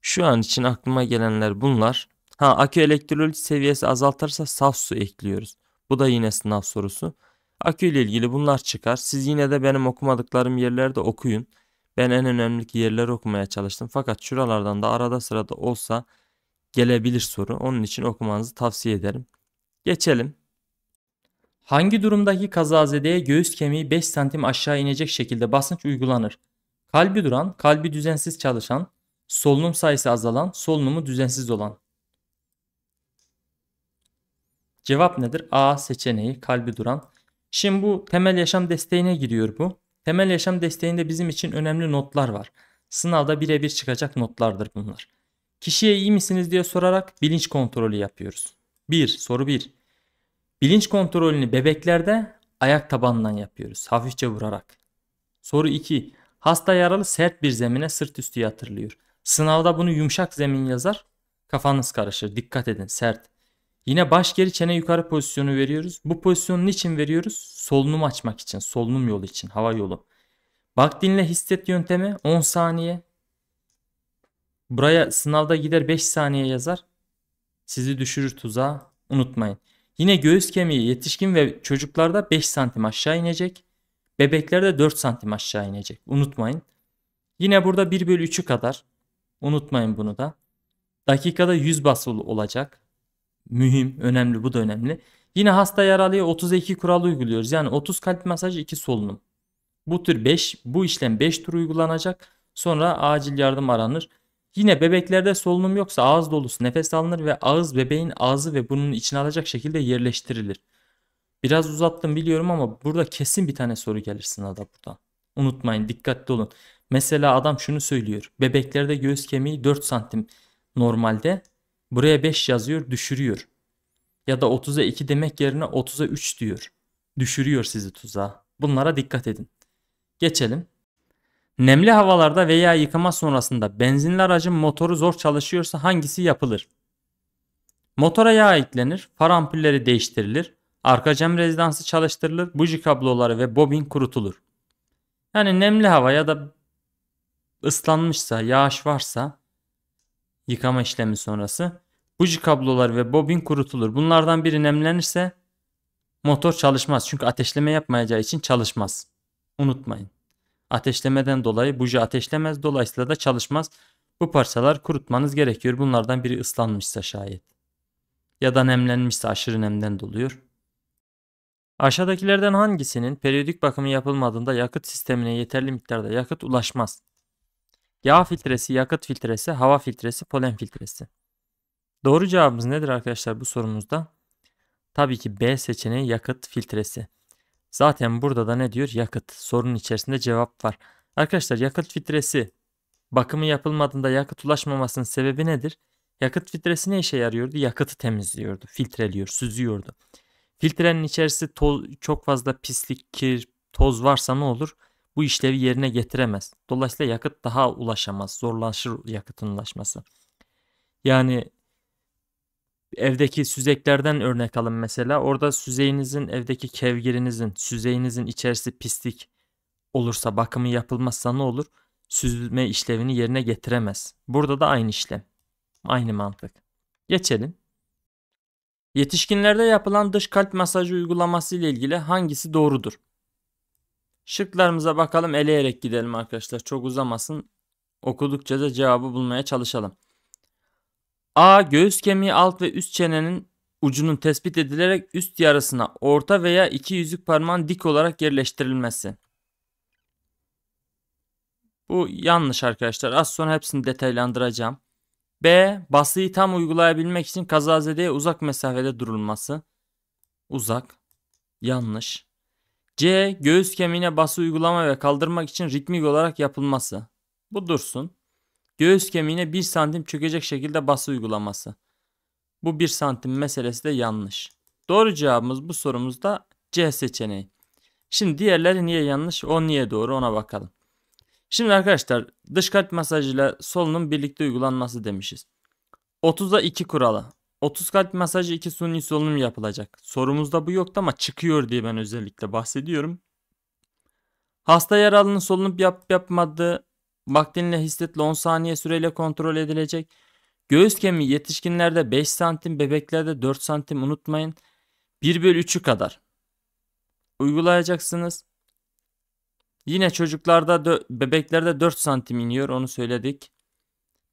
Şu an için aklıma gelenler bunlar. Ha, akü elektrolit seviyesi azaltırsa saf su ekliyoruz. Bu da yine sınav sorusu. Akü ile ilgili bunlar çıkar. Siz yine de benim okumadıklarım yerlerde okuyun. Ben en önemli yerleri okumaya çalıştım. Fakat şuralardan da arada sırada olsa gelebilir soru. Onun için okumanızı tavsiye ederim. Geçelim. Hangi durumdaki kazazedeye göğüs kemiği beş santimetre aşağı inecek şekilde basınç uygulanır? Kalbi duran, kalbi düzensiz çalışan, solunum sayısı azalan, solunumu düzensiz olan. Cevap nedir? A seçeneği, kalbi duran. Şimdi bu temel yaşam desteğine giriyor bu. Temel yaşam desteğinde bizim için önemli notlar var. Sınavda birebir çıkacak notlardır bunlar. Kişiye iyi misiniz diye sorarak bilinç kontrolü yapıyoruz. bir. Soru bir. Bilinç kontrolünü bebeklerde ayak tabanından yapıyoruz. Hafifçe vurarak. Soru iki. Hasta yaralı sert bir zemine sırt üstü yatırılıyor. Sınavda bunu yumuşak zemin yazar. Kafanız karışır. Dikkat edin, sert. Yine baş geri çene yukarı pozisyonu veriyoruz. Bu pozisyonu niçin veriyoruz? Solunum açmak için. Solunum yolu için. Hava yolu. Bak dinle hisset yöntemi on saniye. Buraya sınavda gider beş saniye yazar. Sizi düşürür tuzağa. Unutmayın. Yine göğüs kemiği yetişkin ve çocuklarda beş santimetre aşağı inecek. Bebeklerde dört santimetre aşağı inecek. Unutmayın. Yine burada bir bölü üçü kadar. Unutmayın bunu da. Dakikada yüz basılı olacak. Mühim, önemli, bu da önemli. Yine hasta yaralıya otuza iki kuralı uyguluyoruz. Yani otuz kalp masajı, iki solunum. Bu tür beş, bu işlem beş tur uygulanacak. Sonra acil yardım aranır. Yine bebeklerde solunum yoksa ağız dolusu nefes alınır ve ağız bebeğin ağzı ve burnunun içine alacak şekilde yerleştirilir. Biraz uzattım biliyorum ama burada kesin bir tane soru gelir sınavda buradan. Unutmayın, dikkatli olun. Mesela adam şunu söylüyor. Bebeklerde göğüs kemiği dört santimetre normalde. Buraya beş yazıyor, düşürüyor. Ya da otuza iki demek yerine otuza üç diyor. Düşürüyor sizi tuzağa. Bunlara dikkat edin. Geçelim. Nemli havalarda veya yıkama sonrasında benzinli aracın motoru zor çalışıyorsa hangisi yapılır? Motora yağ eklenir, far ampulleri değiştirilir, arka cam rezidansı çalıştırılır, buji kabloları ve bobin kurutulur. Yani nemli hava ya da ıslanmışsa, yağış varsa yıkama işlemi sonrası buji kabloları ve bobin kurutulur. Bunlardan biri nemlenirse motor çalışmaz. Çünkü ateşleme yapmayacağı için çalışmaz. Unutmayın. Ateşlemeden dolayı buji ateşlemez. Dolayısıyla da çalışmaz. Bu parçalar kurutmanız gerekiyor. Bunlardan biri ıslanmışsa şayet. Ya da nemlenmişse, aşırı nemden doluyor. Aşağıdakilerden hangisinin periyodik bakımı yapılmadığında yakıt sistemine yeterli miktarda yakıt ulaşmaz? Yağ filtresi, yakıt filtresi, hava filtresi, polen filtresi. Doğru cevabımız nedir arkadaşlar bu sorumuzda? Tabii ki B seçeneği, yakıt filtresi. Zaten burada da ne diyor? Yakıt. Sorunun içerisinde cevap var. Arkadaşlar yakıt filtresi bakımı yapılmadığında yakıt ulaşmamasının sebebi nedir? Yakıt filtresi ne işe yarıyordu? Yakıtı temizliyordu, filtreliyor, süzüyordu. Filtrenin içerisi toz, çok fazla pislik, kir, toz varsa ne olur? Bu işlevi yerine getiremez. Dolayısıyla yakıt daha ulaşamaz. Zorlaşır yakıtın ulaşması. Yani evdeki süzeklerden örnek alın mesela. Orada süzeyinizin, evdeki kevgirinizin, süzeyinizin içerisi pislik olursa, bakımı yapılmazsa ne olur? Süzme işlevini yerine getiremez. Burada da aynı işlem. Aynı mantık. Geçelim. Yetişkinlerde yapılan dış kalp masajı uygulaması ile ilgili hangisi doğrudur? Şıklarımıza bakalım, eleyerek gidelim arkadaşlar. Çok uzamasın. Okudukça da cevabı bulmaya çalışalım. A. Göğüs kemiği alt ve üst çenenin ucunun tespit edilerek üst yarısına orta veya iki yüzük parmağın dik olarak yerleştirilmesi. Bu yanlış arkadaşlar. Az sonra hepsini detaylandıracağım. B. Basıyı tam uygulayabilmek için kazazedeye uzak mesafede durulması. Uzak. Yanlış. C. Göğüs kemiğine bası uygulama ve kaldırmak için ritmik olarak yapılması. Bu dursun. Göğüs kemiğine bir santimetre çökecek şekilde bası uygulaması. Bu bir santimetre meselesi de yanlış. Doğru cevabımız bu sorumuzda C seçeneği. Şimdi diğerleri niye yanlış, o niye doğru, ona bakalım. Şimdi arkadaşlar dış kalp masajıyla solunum birlikte uygulanması demişiz. otuza iki kuralı. otuz kalp masajı, iki suni solunum yapılacak. Sorumuzda bu yoktu ama çıkıyor diye ben özellikle bahsediyorum. Hasta yaralının solunup yap yapmadığı bakterile hissetle on saniye süreyle kontrol edilecek. Göğüs kemiği yetişkinlerde beş santim, bebeklerde dört santim, unutmayın. bir bölü üçü kadar uygulayacaksınız. Yine çocuklarda, bebeklerde dört santim iniyor, onu söyledik.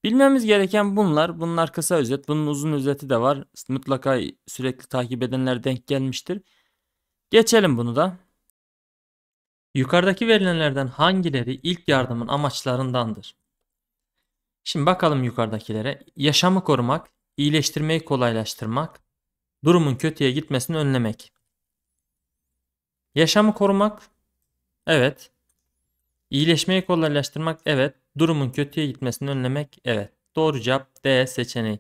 Bilmemiz gereken bunlar. Bunlar kısa özet. Bunun uzun özeti de var. Mutlaka sürekli takip edenler denk gelmiştir. Geçelim bunu da. Yukarıdaki verilenlerden hangileri ilk yardımın amaçlarındandır? Şimdi bakalım yukarıdakilere. Yaşamı korumak, iyileştirmeyi kolaylaştırmak, durumun kötüye gitmesini önlemek. Yaşamı korumak, evet. İyileşmeyi kolaylaştırmak, evet. Durumun kötüye gitmesini önlemek, evet. Doğru cevap D seçeneği.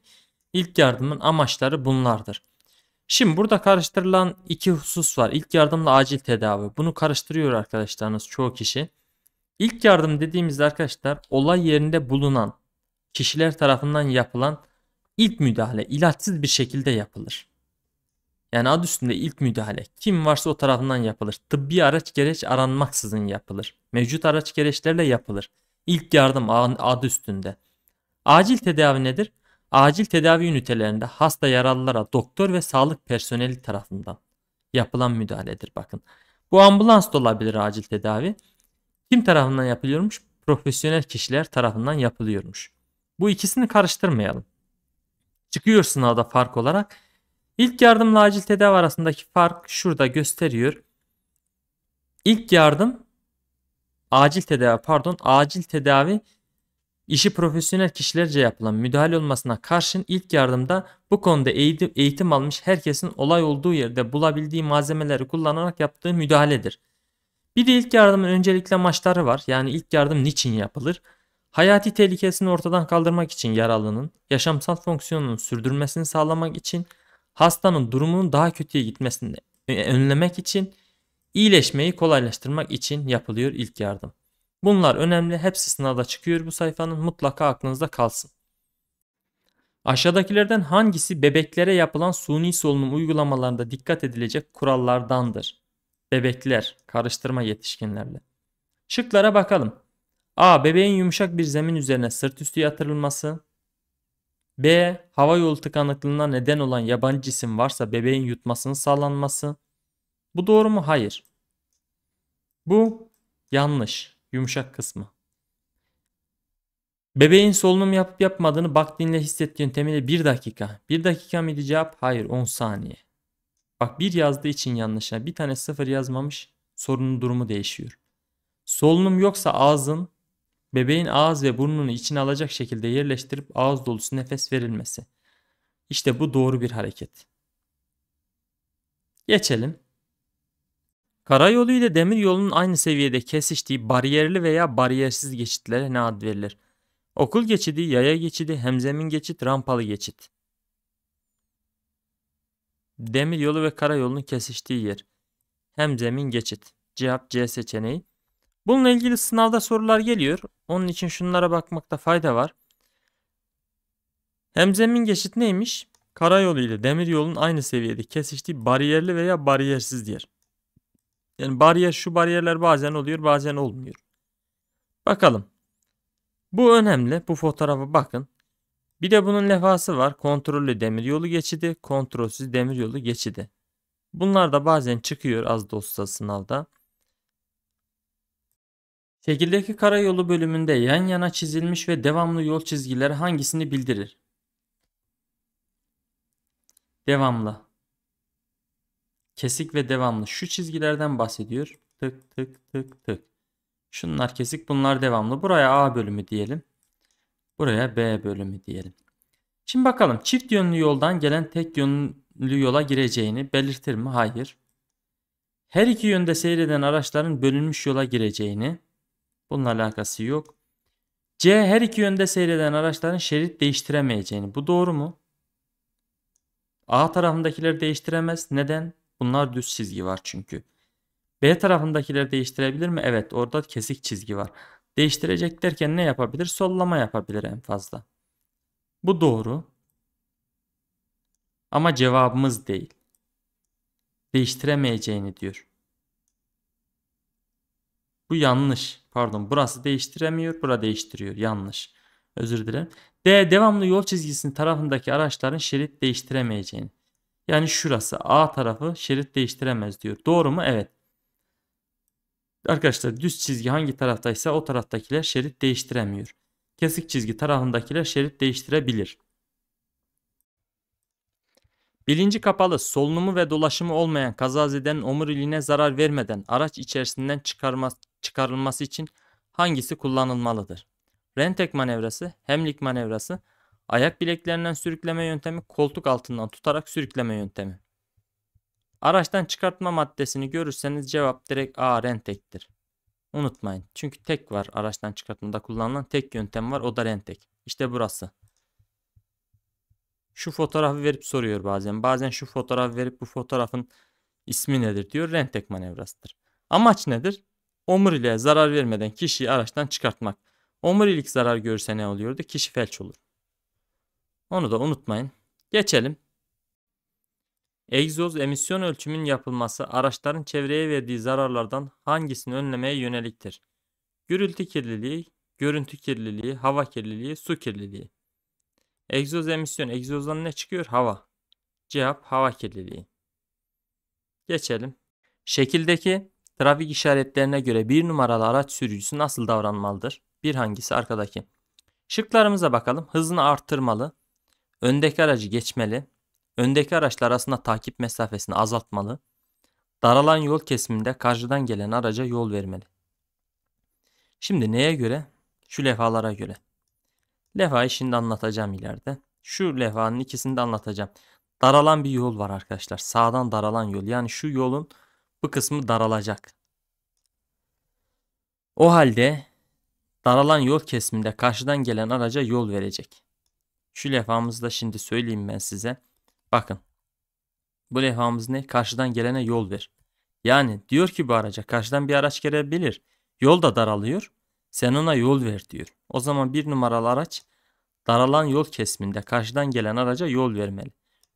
İlk yardımın amaçları bunlardır. Şimdi burada karıştırılan iki husus var. İlk yardımla acil tedavi. Bunu karıştırıyor arkadaşlarınız çoğu kişi. İlk yardım dediğimizde arkadaşlar olay yerinde bulunan kişiler tarafından yapılan ilk müdahale, ilaçsız bir şekilde yapılır. Yani adı üstünde ilk müdahale. Kim varsa o tarafından yapılır. Tıbbi araç gereç aranmaksızın yapılır. Mevcut araç gereçlerle yapılır. İlk yardım adı üstünde. Acil tedavi nedir? Acil tedavi ünitelerinde hasta yaralılara doktor ve sağlık personeli tarafından yapılan müdahaledir bakın. Bu ambulans da olabilir acil tedavi. Kim tarafından yapılıyormuş? Profesyonel kişiler tarafından yapılıyormuş. Bu ikisini karıştırmayalım. Çıkıyor sınavda fark olarak. İlk yardımla acil tedavi arasındaki fark şurada gösteriyor. İlk yardım acil tedavi pardon acil tedavi işi profesyonel kişilerce yapılan müdahale olmasına karşın ilk yardımda bu konuda eğitim, eğitim almış herkesin olay olduğu yerde bulabildiği malzemeleri kullanarak yaptığı müdahaledir. Bir de ilk yardımın öncelikli amaçları var. Yani ilk yardım niçin yapılır? Hayati tehlikesini ortadan kaldırmak için yaralının, yaşamsal fonksiyonunun sürdürmesini sağlamak için, hastanın durumunun daha kötüye gitmesini önlemek için, iyileşmeyi kolaylaştırmak için yapılıyor ilk yardım. Bunlar önemli. Hepsi sınavda çıkıyor bu sayfanın. Mutlaka aklınızda kalsın. Aşağıdakilerden hangisi bebeklere yapılan suni solunum uygulamalarında dikkat edilecek kurallardandır? Bebekler, karıştırma yetişkinlerle. Şıklara bakalım. A. Bebeğin yumuşak bir zemin üzerine sırt üstü yatırılması. B. Hava yolu tıkanıklığına neden olan yabancı cisim varsa bebeğin yutmasının sağlanması. Bu doğru mu? Hayır. Bu yanlış. Yumuşak kısmı. Bebeğin solunum yapıp yapmadığını bak dinle hisset yöntemiyle bir dakika. bir dakika mıydı cevap? Hayır, on saniye. Bak bir yazdığı için yanlış. Bir tane sıfır yazmamış. Sorunun durumu değişiyor. Solunum yoksa ağzın, bebeğin ağız ve burnunu içine alacak şekilde yerleştirip ağız dolusu nefes verilmesi. İşte bu doğru bir hareket. Geçelim. Karayolu ile demir yolunun aynı seviyede kesiştiği bariyerli veya bariyersiz geçitlere ne ad verilir? Okul geçidi, yaya geçidi, hemzemin geçit, rampalı geçit. Demir yolu ve karayolunun kesiştiği yer. Hemzemin geçit. Cevap C seçeneği. Bununla ilgili sınavda sorular geliyor. Onun için şunlara bakmakta fayda var. Hemzemin geçit neymiş? Karayolu ile demir yolunun aynı seviyede kesiştiği bariyerli veya bariyersiz yer. Yani bariyer, şu bariyerler bazen oluyor bazen olmuyor. Bakalım. Bu önemli. Bu fotoğrafa bakın. Bir de bunun levhası var. Kontrollü demiryolu geçidi, kontrolsüz demiryolu geçidi. Bunlar da bazen çıkıyor az da olsa sınavda. Şekildeki karayolu bölümünde yan yana çizilmiş ve devamlı yol çizgileri hangisini bildirir? Devamlı. Kesik ve devamlı. Şu çizgilerden bahsediyor. Tık tık tık tık. Şunlar kesik, bunlar devamlı. Buraya A bölümü diyelim. Buraya B bölümü diyelim. Şimdi bakalım çift yönlü yoldan gelen tek yönlü yola gireceğini belirtir mi? Hayır. Her iki yönde seyreden araçların bölünmüş yola gireceğini. Bununla alakası yok. C. Her iki yönde seyreden araçların şerit değiştiremeyeceğini. Bu doğru mu? A tarafındakileri değiştiremez. Neden? Bunlar düz çizgi var çünkü. B tarafındakileri değiştirebilir mi? Evet, orada kesik çizgi var. Değiştirecek derken ne yapabilir? Sollama yapabilir en fazla. Bu doğru. Ama cevabımız değil. Değiştiremeyeceğini diyor. Bu yanlış. Pardon, burası değiştiremiyor. Bura değiştiriyor. Yanlış. Özür dilerim. D. Devamlı yol çizgisinin tarafındaki araçların şerit değiştiremeyeceğini. Yani şurası A tarafı şerit değiştiremez diyor. Doğru mu? Evet. Arkadaşlar düz çizgi hangi taraftaysa o taraftakiler şerit değiştiremiyor. Kesik çizgi tarafındakiler şerit değiştirebilir. Bilinci kapalı, solunumu ve dolaşımı olmayan kazazedenin omuriliğine zarar vermeden araç içerisinden çıkarılması için hangisi kullanılmalıdır? Rentek manevrası, Heimlich manevrası, ayak bileklerinden sürükleme yöntemi, koltuk altından tutarak sürükleme yöntemi. Araçtan çıkartma maddesini görürseniz cevap direkt A, Rentek'tir. Unutmayın. Çünkü tek var, araçtan çıkartmada kullanılan tek yöntem var, o da Rentek. İşte burası. Şu fotoğrafı verip soruyor bazen. Bazen şu fotoğrafı verip bu fotoğrafın ismi nedir diyor. Rentek manevrasıdır. Amaç nedir? Omuriliğe zarar vermeden kişiyi araçtan çıkartmak. Omurilik zarar görse ne oluyordu? Kişi felç olur. Onu da unutmayın. Geçelim. Egzoz emisyon ölçümünün yapılması araçların çevreye verdiği zararlardan hangisini önlemeye yöneliktir? Gürültü kirliliği, görüntü kirliliği, hava kirliliği, su kirliliği. Egzoz emisyon. Egzozdan ne çıkıyor? Hava. Cevap hava kirliliği. Geçelim. Şekildeki trafik işaretlerine göre bir numaralı araç sürücüsü nasıl davranmalıdır? Bir hangisi? Arkadaki. Şıklarımıza bakalım. Hızını artırmalı. Öndeki aracı geçmeli. Öndeki araçlar arasında takip mesafesini azaltmalı. Daralan yol kesiminde karşıdan gelen araca yol vermeli. Şimdi neye göre? Şu levhalara göre. Levhayı şimdi anlatacağım ileride. Şu levhanın ikisini de anlatacağım. Daralan bir yol var arkadaşlar. Sağdan daralan yol. Yani şu yolun bu kısmı daralacak. O halde daralan yol kesiminde karşıdan gelen araca yol verecek. Şu levhamızı da şimdi söyleyeyim ben size. Bakın. Bu levhamız ne? Karşıdan gelene yol ver. Yani diyor ki bu araca karşıdan bir araç gelebilir. Yol da daralıyor. Sen ona yol ver diyor. O zaman bir numaralı araç daralan yol kesiminde karşıdan gelen araca yol vermeli.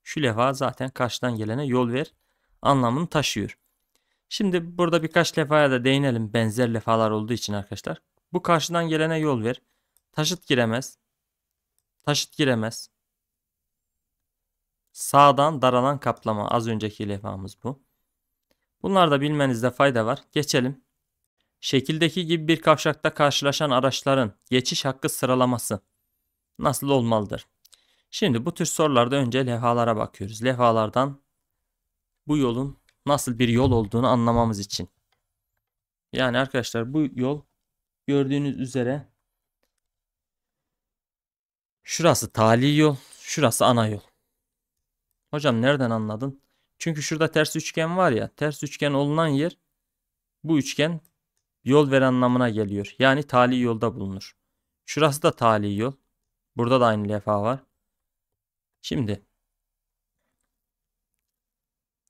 Şu levha zaten karşıdan gelene yol ver anlamını taşıyor. Şimdi burada birkaç levhaya da değinelim. Benzer levhalar olduğu için arkadaşlar. Bu karşıdan gelene yol ver. Taşıt giremez. Taşıt giremez. Sağdan daralan kaplama. Az önceki levhamız bu. Bunlar da bilmenizde fayda var. Geçelim. Şekildeki gibi bir kavşakta karşılaşan araçların geçiş hakkı sıralaması nasıl olmalıdır? Şimdi bu tür sorularda önce levhalara bakıyoruz. Levhalardan bu yolun nasıl bir yol olduğunu anlamamız için. Yani arkadaşlar bu yol gördüğünüz üzere şurası tali yol, şurası ana yol. Hocam nereden anladın? Çünkü şurada ters üçgen var ya, ters üçgen olunan yer bu üçgen yol ver anlamına geliyor. Yani tali yolda bulunur. Şurası da tali yol. Burada da aynı levha var. Şimdi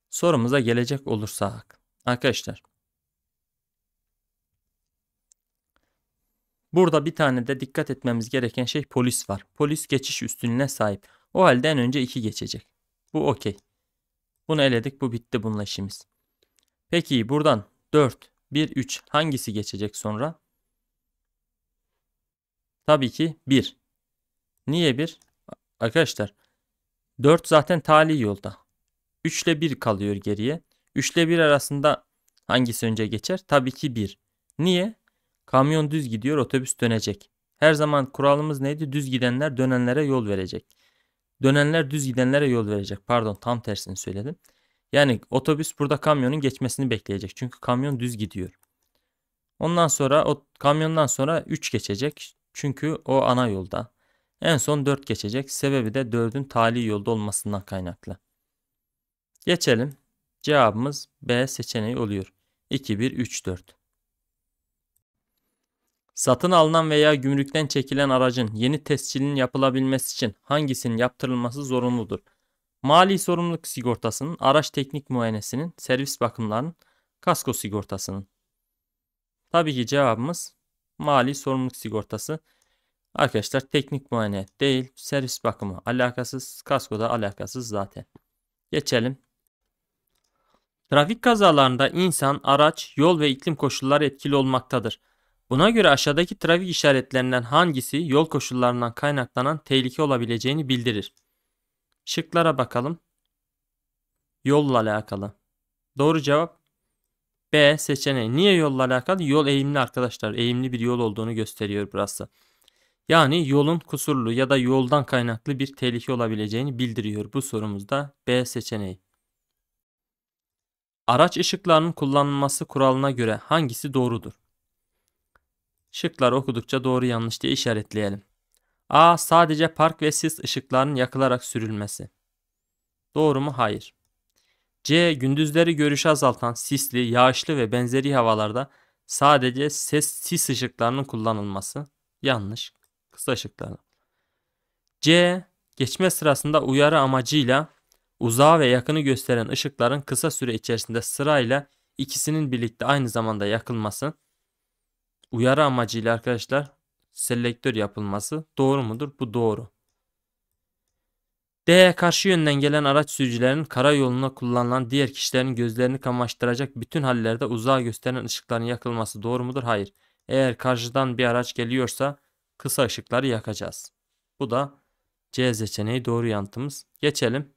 sorumuza gelecek olursak arkadaşlar, burada bir tane de dikkat etmemiz gereken şey polis var. Polis geçiş üstünlüğüne sahip. O halde en önce iki geçecek. Bu okey. Bunu eledik. Bu bitti. Bununla işimiz. Peki buradan dört, bir, üç hangisi geçecek sonra? Tabii ki bir. Niye bir? Arkadaşlar dört zaten tali yolda. üç ile bir kalıyor geriye. üç ile bir arasında hangisi önce geçer? Tabii ki bir. Niye? Kamyon düz gidiyor, otobüs dönecek. Her zaman kuralımız neydi? Düz gidenler dönenlere yol verecek. Dönenler düz gidenlere yol verecek. Pardon, tam tersini söyledim. Yani otobüs burada kamyonun geçmesini bekleyecek. Çünkü kamyon düz gidiyor. Ondan sonra o kamyondan sonra üç geçecek. Çünkü o ana yolda. En son dört geçecek. Sebebi de dördün tali yolda olmasından kaynaklı. Geçelim. Cevabımız B seçeneği oluyor. iki, bir, üç, dört. Satın alınan veya gümrükten çekilen aracın yeni tescilinin yapılabilmesi için hangisinin yaptırılması zorunludur? Mali sorumluluk sigortasının, araç teknik muayenesinin, servis bakımlarının, kasko sigortasının. Tabii ki cevabımız mali sorumluluk sigortası. Arkadaşlar teknik muayene değil, servis bakımı alakasız, kasko da alakasız zaten. Geçelim. Trafik kazalarında insan, araç, yol ve iklim koşulları etkili olmaktadır. Buna göre aşağıdaki trafik işaretlerinden hangisi yol koşullarından kaynaklanan tehlike olabileceğini bildirir? Şıklara bakalım. Yolla alakalı. Doğru cevap B seçeneği. Niye yolla alakalı? Yol eğimli arkadaşlar. Eğimli bir yol olduğunu gösteriyor burası. Yani yolun kusurlu ya da yoldan kaynaklı bir tehlike olabileceğini bildiriyor. Bu sorumuzda B seçeneği. Araç ışıklarının kullanılması kuralına göre hangisi doğrudur? Şıkları okudukça doğru yanlış diye işaretleyelim. A. Sadece park ve sis ışıklarının yakılarak sürülmesi. Doğru mu? Hayır. C. Gündüzleri görüşü azaltan sisli, yağışlı ve benzeri havalarda sadece ses, sis ışıklarının kullanılması. Yanlış. Kısa ışıklar. C. Geçme sırasında uyarı amacıyla uzağı ve yakını gösteren ışıkların kısa süre içerisinde sırayla ikisinin birlikte aynı zamanda yakılması. Uyarı amacıyla arkadaşlar selektör yapılması. Doğru mudur? Bu doğru. D. Karşı yönden gelen araç sürücülerin karayoluna kullanılan diğer kişilerin gözlerini kamaştıracak bütün hallerde uzağa gösteren ışıkların yakılması. Doğru mudur? Hayır. Eğer karşıdan bir araç geliyorsa kısa ışıkları yakacağız. Bu da C seçeneği doğru yanıtımız. Geçelim.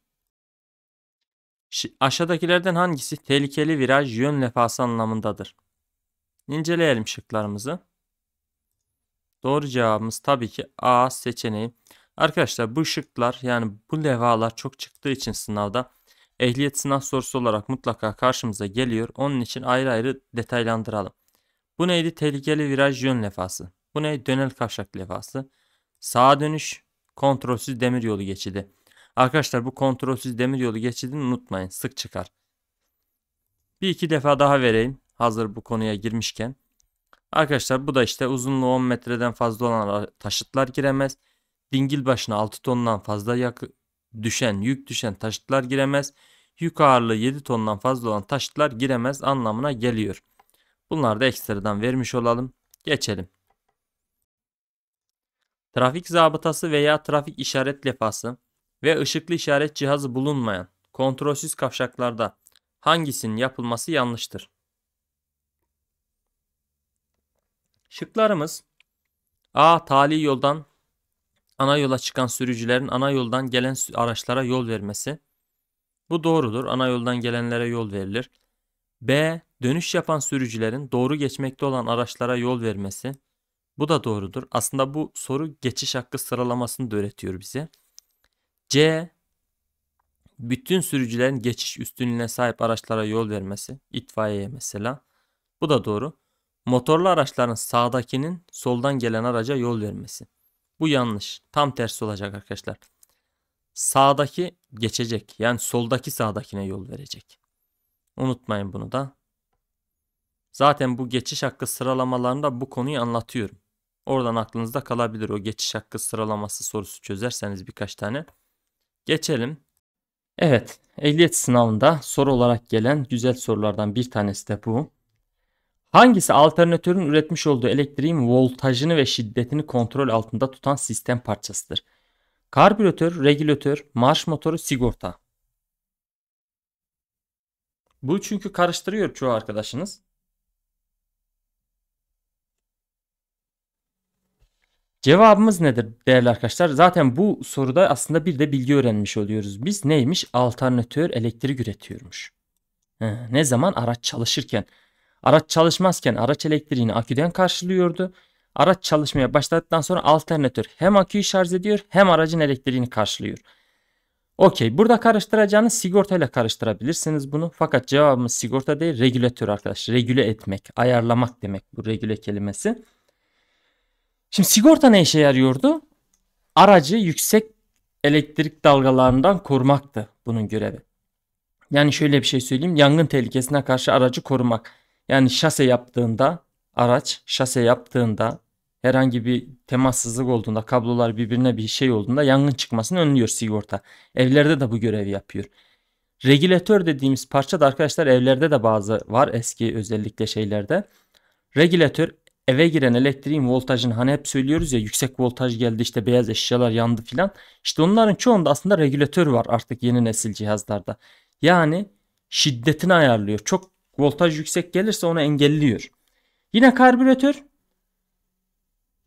Aşağıdakilerden hangisi tehlikeli viraj yön levhası anlamındadır? İnceleyelim şıklarımızı. Doğru cevabımız tabii ki A seçeneği. Arkadaşlar bu şıklar, yani bu levhalar çok çıktığı için sınavda ehliyet sınav sorusu olarak mutlaka karşımıza geliyor. Onun için ayrı ayrı detaylandıralım. Bu neydi? Tehlikeli viraj yön levhası. Bu ne? Dönel kavşak levhası. Sağa dönüş, kontrolsüz demiryolu geçidi. Arkadaşlar bu kontrolsüz demiryolu geçidini unutmayın. Sık çıkar. Bir iki defa daha vereyim. Hazır bu konuya girmişken. Arkadaşlar bu da işte uzunluğu on metreden fazla olan taşıtlar giremez. Dingil başına altı tondan fazla yak düşen, yük düşen taşıtlar giremez. Yük ağırlığı yedi tondan fazla olan taşıtlar giremez anlamına geliyor. Bunları da ekstradan vermiş olalım. Geçelim. Trafik zabıtası veya trafik işaret levhası ve ışıklı işaret cihazı bulunmayan kontrolsüz kavşaklarda hangisinin yapılması yanlıştır? Şıklarımız A. Tali yoldan ana yola çıkan sürücülerin ana yoldan gelen araçlara yol vermesi. Bu doğrudur. Ana yoldan gelenlere yol verilir. B. Dönüş yapan sürücülerin doğru geçmekte olan araçlara yol vermesi. Bu da doğrudur. Aslında bu soru geçiş hakkı sıralamasını da öğretiyor bize. C. Bütün sürücülerin geçiş üstünlüğüne sahip araçlara yol vermesi. İtfaiyeye mesela. Bu da doğru. Motorlu araçların sağdakinin soldan gelen araca yol vermesi. Bu yanlış. Tam tersi olacak arkadaşlar. Sağdaki geçecek. Yani soldaki sağdakine yol verecek. Unutmayın bunu da. Zaten bu geçiş hakkı sıralamalarında bu konuyu anlatıyorum. Oradan aklınızda kalabilir o geçiş hakkı sıralaması sorusu çözerseniz birkaç tane. Geçelim. Evet, ehliyet sınavında soru olarak gelen güzel sorulardan bir tanesi de bu. Hangisi alternatörün üretmiş olduğu elektriğin voltajını ve şiddetini kontrol altında tutan sistem parçasıdır? Karbüratör, regülatör, marş motoru, sigorta. Bu çünkü karıştırıyor çoğu arkadaşınız. Cevabımız nedir değerli arkadaşlar? Zaten bu soruda aslında bir de bilgi öğrenmiş oluyoruz. Biz neymiş? Alternatör elektrik üretiyormuş. He, ne zaman? Araç çalışırken. Araç çalışmazken araç elektriğini aküden karşılıyordu. Araç çalışmaya başladıktan sonra alternatör hem aküyü şarj ediyor hem aracın elektriğini karşılıyor. Okey, burada karıştıracağınız sigortayla karıştırabilirsiniz bunu. Fakat cevabımız sigorta değil, regülatör arkadaşlar. Regüle etmek, ayarlamak demek bu regüle kelimesi. Şimdi sigorta ne işe yarıyordu? Aracı yüksek elektrik dalgalarından korumaktı bunun görevi. Yani şöyle bir şey söyleyeyim. Yangın tehlikesine karşı aracı korumak. Yani şase yaptığında, araç şase yaptığında, herhangi bir temassızlık olduğunda, kablolar birbirine bir şey olduğunda yangın çıkmasını önlüyor sigorta. Evlerde de bu görevi yapıyor. Regülatör dediğimiz parça da arkadaşlar evlerde de bazı var eski özellikle şeylerde. Regülatör eve giren elektriğin voltajını, hani hep söylüyoruz ya yüksek voltaj geldi işte beyaz eşyalar yandı filan. İşte onların çoğunda aslında regülatör var artık yeni nesil cihazlarda. Yani şiddetini ayarlıyor. Çok voltaj yüksek gelirse onu engelliyor. Yine karbüratör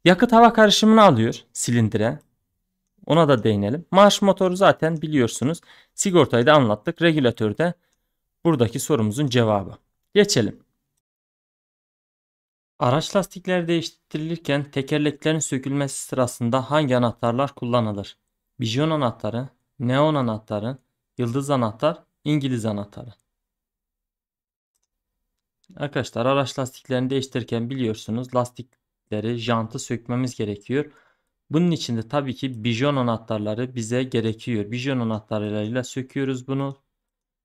yakıt hava karışımını alıyor silindire. Ona da değinelim. Marş motoru zaten biliyorsunuz. Sigortayı da anlattık. Regülatör de buradaki sorumuzun cevabı. Geçelim. Araç lastikleri değiştirilirken tekerleklerin sökülmesi sırasında hangi anahtarlar kullanılır? Bijon anahtarı, neon anahtarı, yıldız anahtar, İngiliz anahtarı. Arkadaşlar araç lastiklerini değiştirirken biliyorsunuz lastikleri, jantı sökmemiz gerekiyor. Bunun için de tabii ki bijon anahtarları bize gerekiyor. Bijon anahtarlarıyla söküyoruz bunu.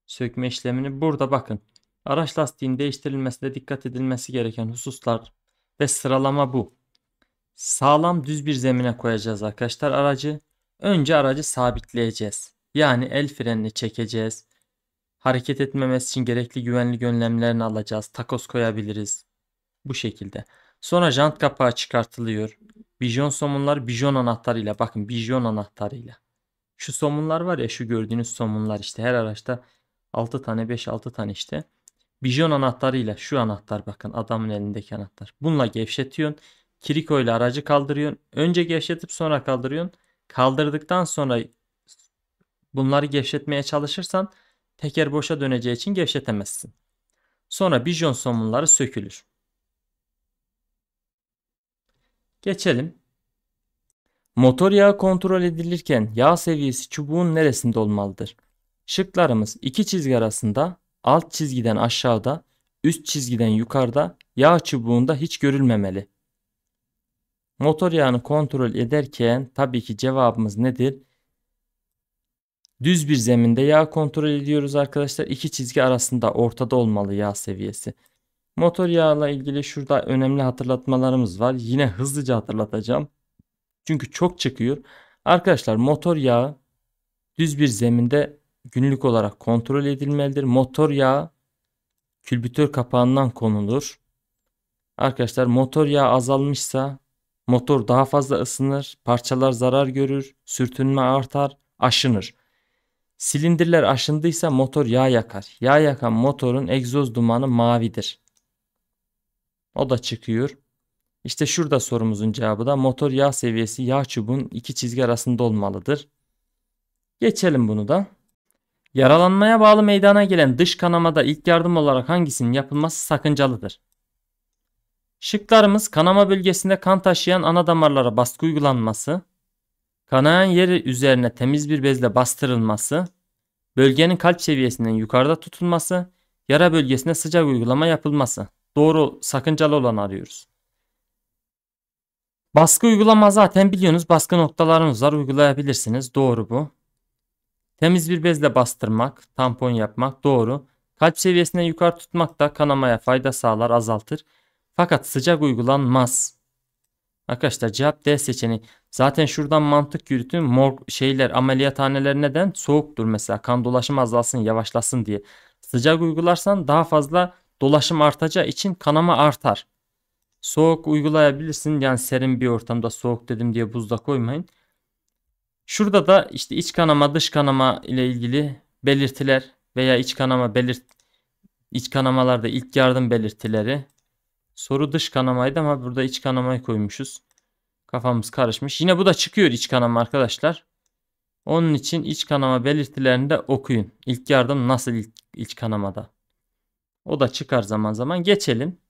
Sökme işlemini burada bakın. Araç lastiğin değiştirilmesinde dikkat edilmesi gereken hususlar ve sıralama bu. Sağlam düz bir zemine koyacağız arkadaşlar aracı. Önce aracı sabitleyeceğiz. Yani el frenini çekeceğiz. Hareket etmemesi için gerekli güvenlik önlemlerini alacağız. Takoz koyabiliriz. Bu şekilde. Sonra jant kapağı çıkartılıyor. Bijon somunlar bijon anahtarıyla. Bakın bijon anahtarıyla. Şu somunlar var ya, şu gördüğünüz somunlar işte. Her araçta altı tane beş altı tane işte. Bijon anahtarıyla, şu anahtar bakın adamın elindeki anahtar. Bununla gevşetiyorsun. Kiriko ile aracı kaldırıyorsun. Önce gevşetip sonra kaldırıyorsun. Kaldırdıktan sonra bunları gevşetmeye çalışırsan teker boşa döneceği için gevşetemezsin. Sonra bijon somunları sökülür. Geçelim. Motor yağı kontrol edilirken yağ seviyesi çubuğun neresinde olmalıdır? Şıklarımız iki çizgi arasında, alt çizgiden aşağıda, üst çizgiden yukarıda, yağ çubuğunda hiç görülmemeli. Motor yağını kontrol ederken tabii ki cevabımız nedir? Düz bir zeminde yağ kontrol ediyoruz arkadaşlar. İki çizgi arasında, ortada olmalı yağ seviyesi. Motor yağıyla ilgili şurada önemli hatırlatmalarımız var. Yine hızlıca hatırlatacağım. Çünkü çok çıkıyor. Arkadaşlar motor yağı düz bir zeminde günlük olarak kontrol edilmelidir. Motor yağı külbütör kapağından konulur. Arkadaşlar motor yağı azalmışsa motor daha fazla ısınır, parçalar zarar görür, sürtünme artar, aşınır. Silindirler aşındıysa motor yağ yakar. Yağ yakan motorun egzoz dumanı mavidir. O da çıkıyor. İşte şurada sorumuzun cevabı da motor yağ seviyesi yağ çubuğun iki çizgi arasında olmalıdır. Geçelim bunu da. Yaralanmaya bağlı meydana gelen dış kanamada ilk yardım olarak hangisinin yapılması sakıncalıdır? Şıklarımız kanama bölgesinde kan taşıyan ana damarlara baskı uygulanması, kanayan yeri üzerine temiz bir bezle bastırılması, bölgenin kalp seviyesinden yukarıda tutulması, yara bölgesine sıcak uygulama yapılması. Doğru, sakıncalı olanı arıyoruz. Baskı uygulama zaten biliyorsunuz, baskı noktalarınız var, uygulayabilirsiniz. Doğru bu. Temiz bir bezle bastırmak, tampon yapmak doğru. Kalp seviyesinden yukarı tutmak da kanamaya fayda sağlar, azaltır. Fakat sıcak uygulanmaz. Arkadaşlar cevap D seçeneği. Zaten şuradan mantık yürütün. Mor şeyler, ameliyathaneler neden soğuktur mesela, kan dolaşımı azalsın, yavaşlasın diye. Sıcak uygularsan daha fazla dolaşım artacağı için kanama artar. Soğuk uygulayabilirsin, yani serin bir ortamda, soğuk dedim diye buzda koymayın. Şurada da işte iç kanama, dış kanama ile ilgili belirtiler veya iç kanama belirt iç kanamalarda ilk yardım belirtileri. Soru dış kanamaydı ama burada iç kanamayı koymuşuz. Kafamız karışmış. Yine bu da çıkıyor, iç kanama arkadaşlar. Onun için iç kanama belirtilerini de okuyun. İlk yardım nasıl ilk, iç kanamada? O da çıkar zaman zaman. Geçelim.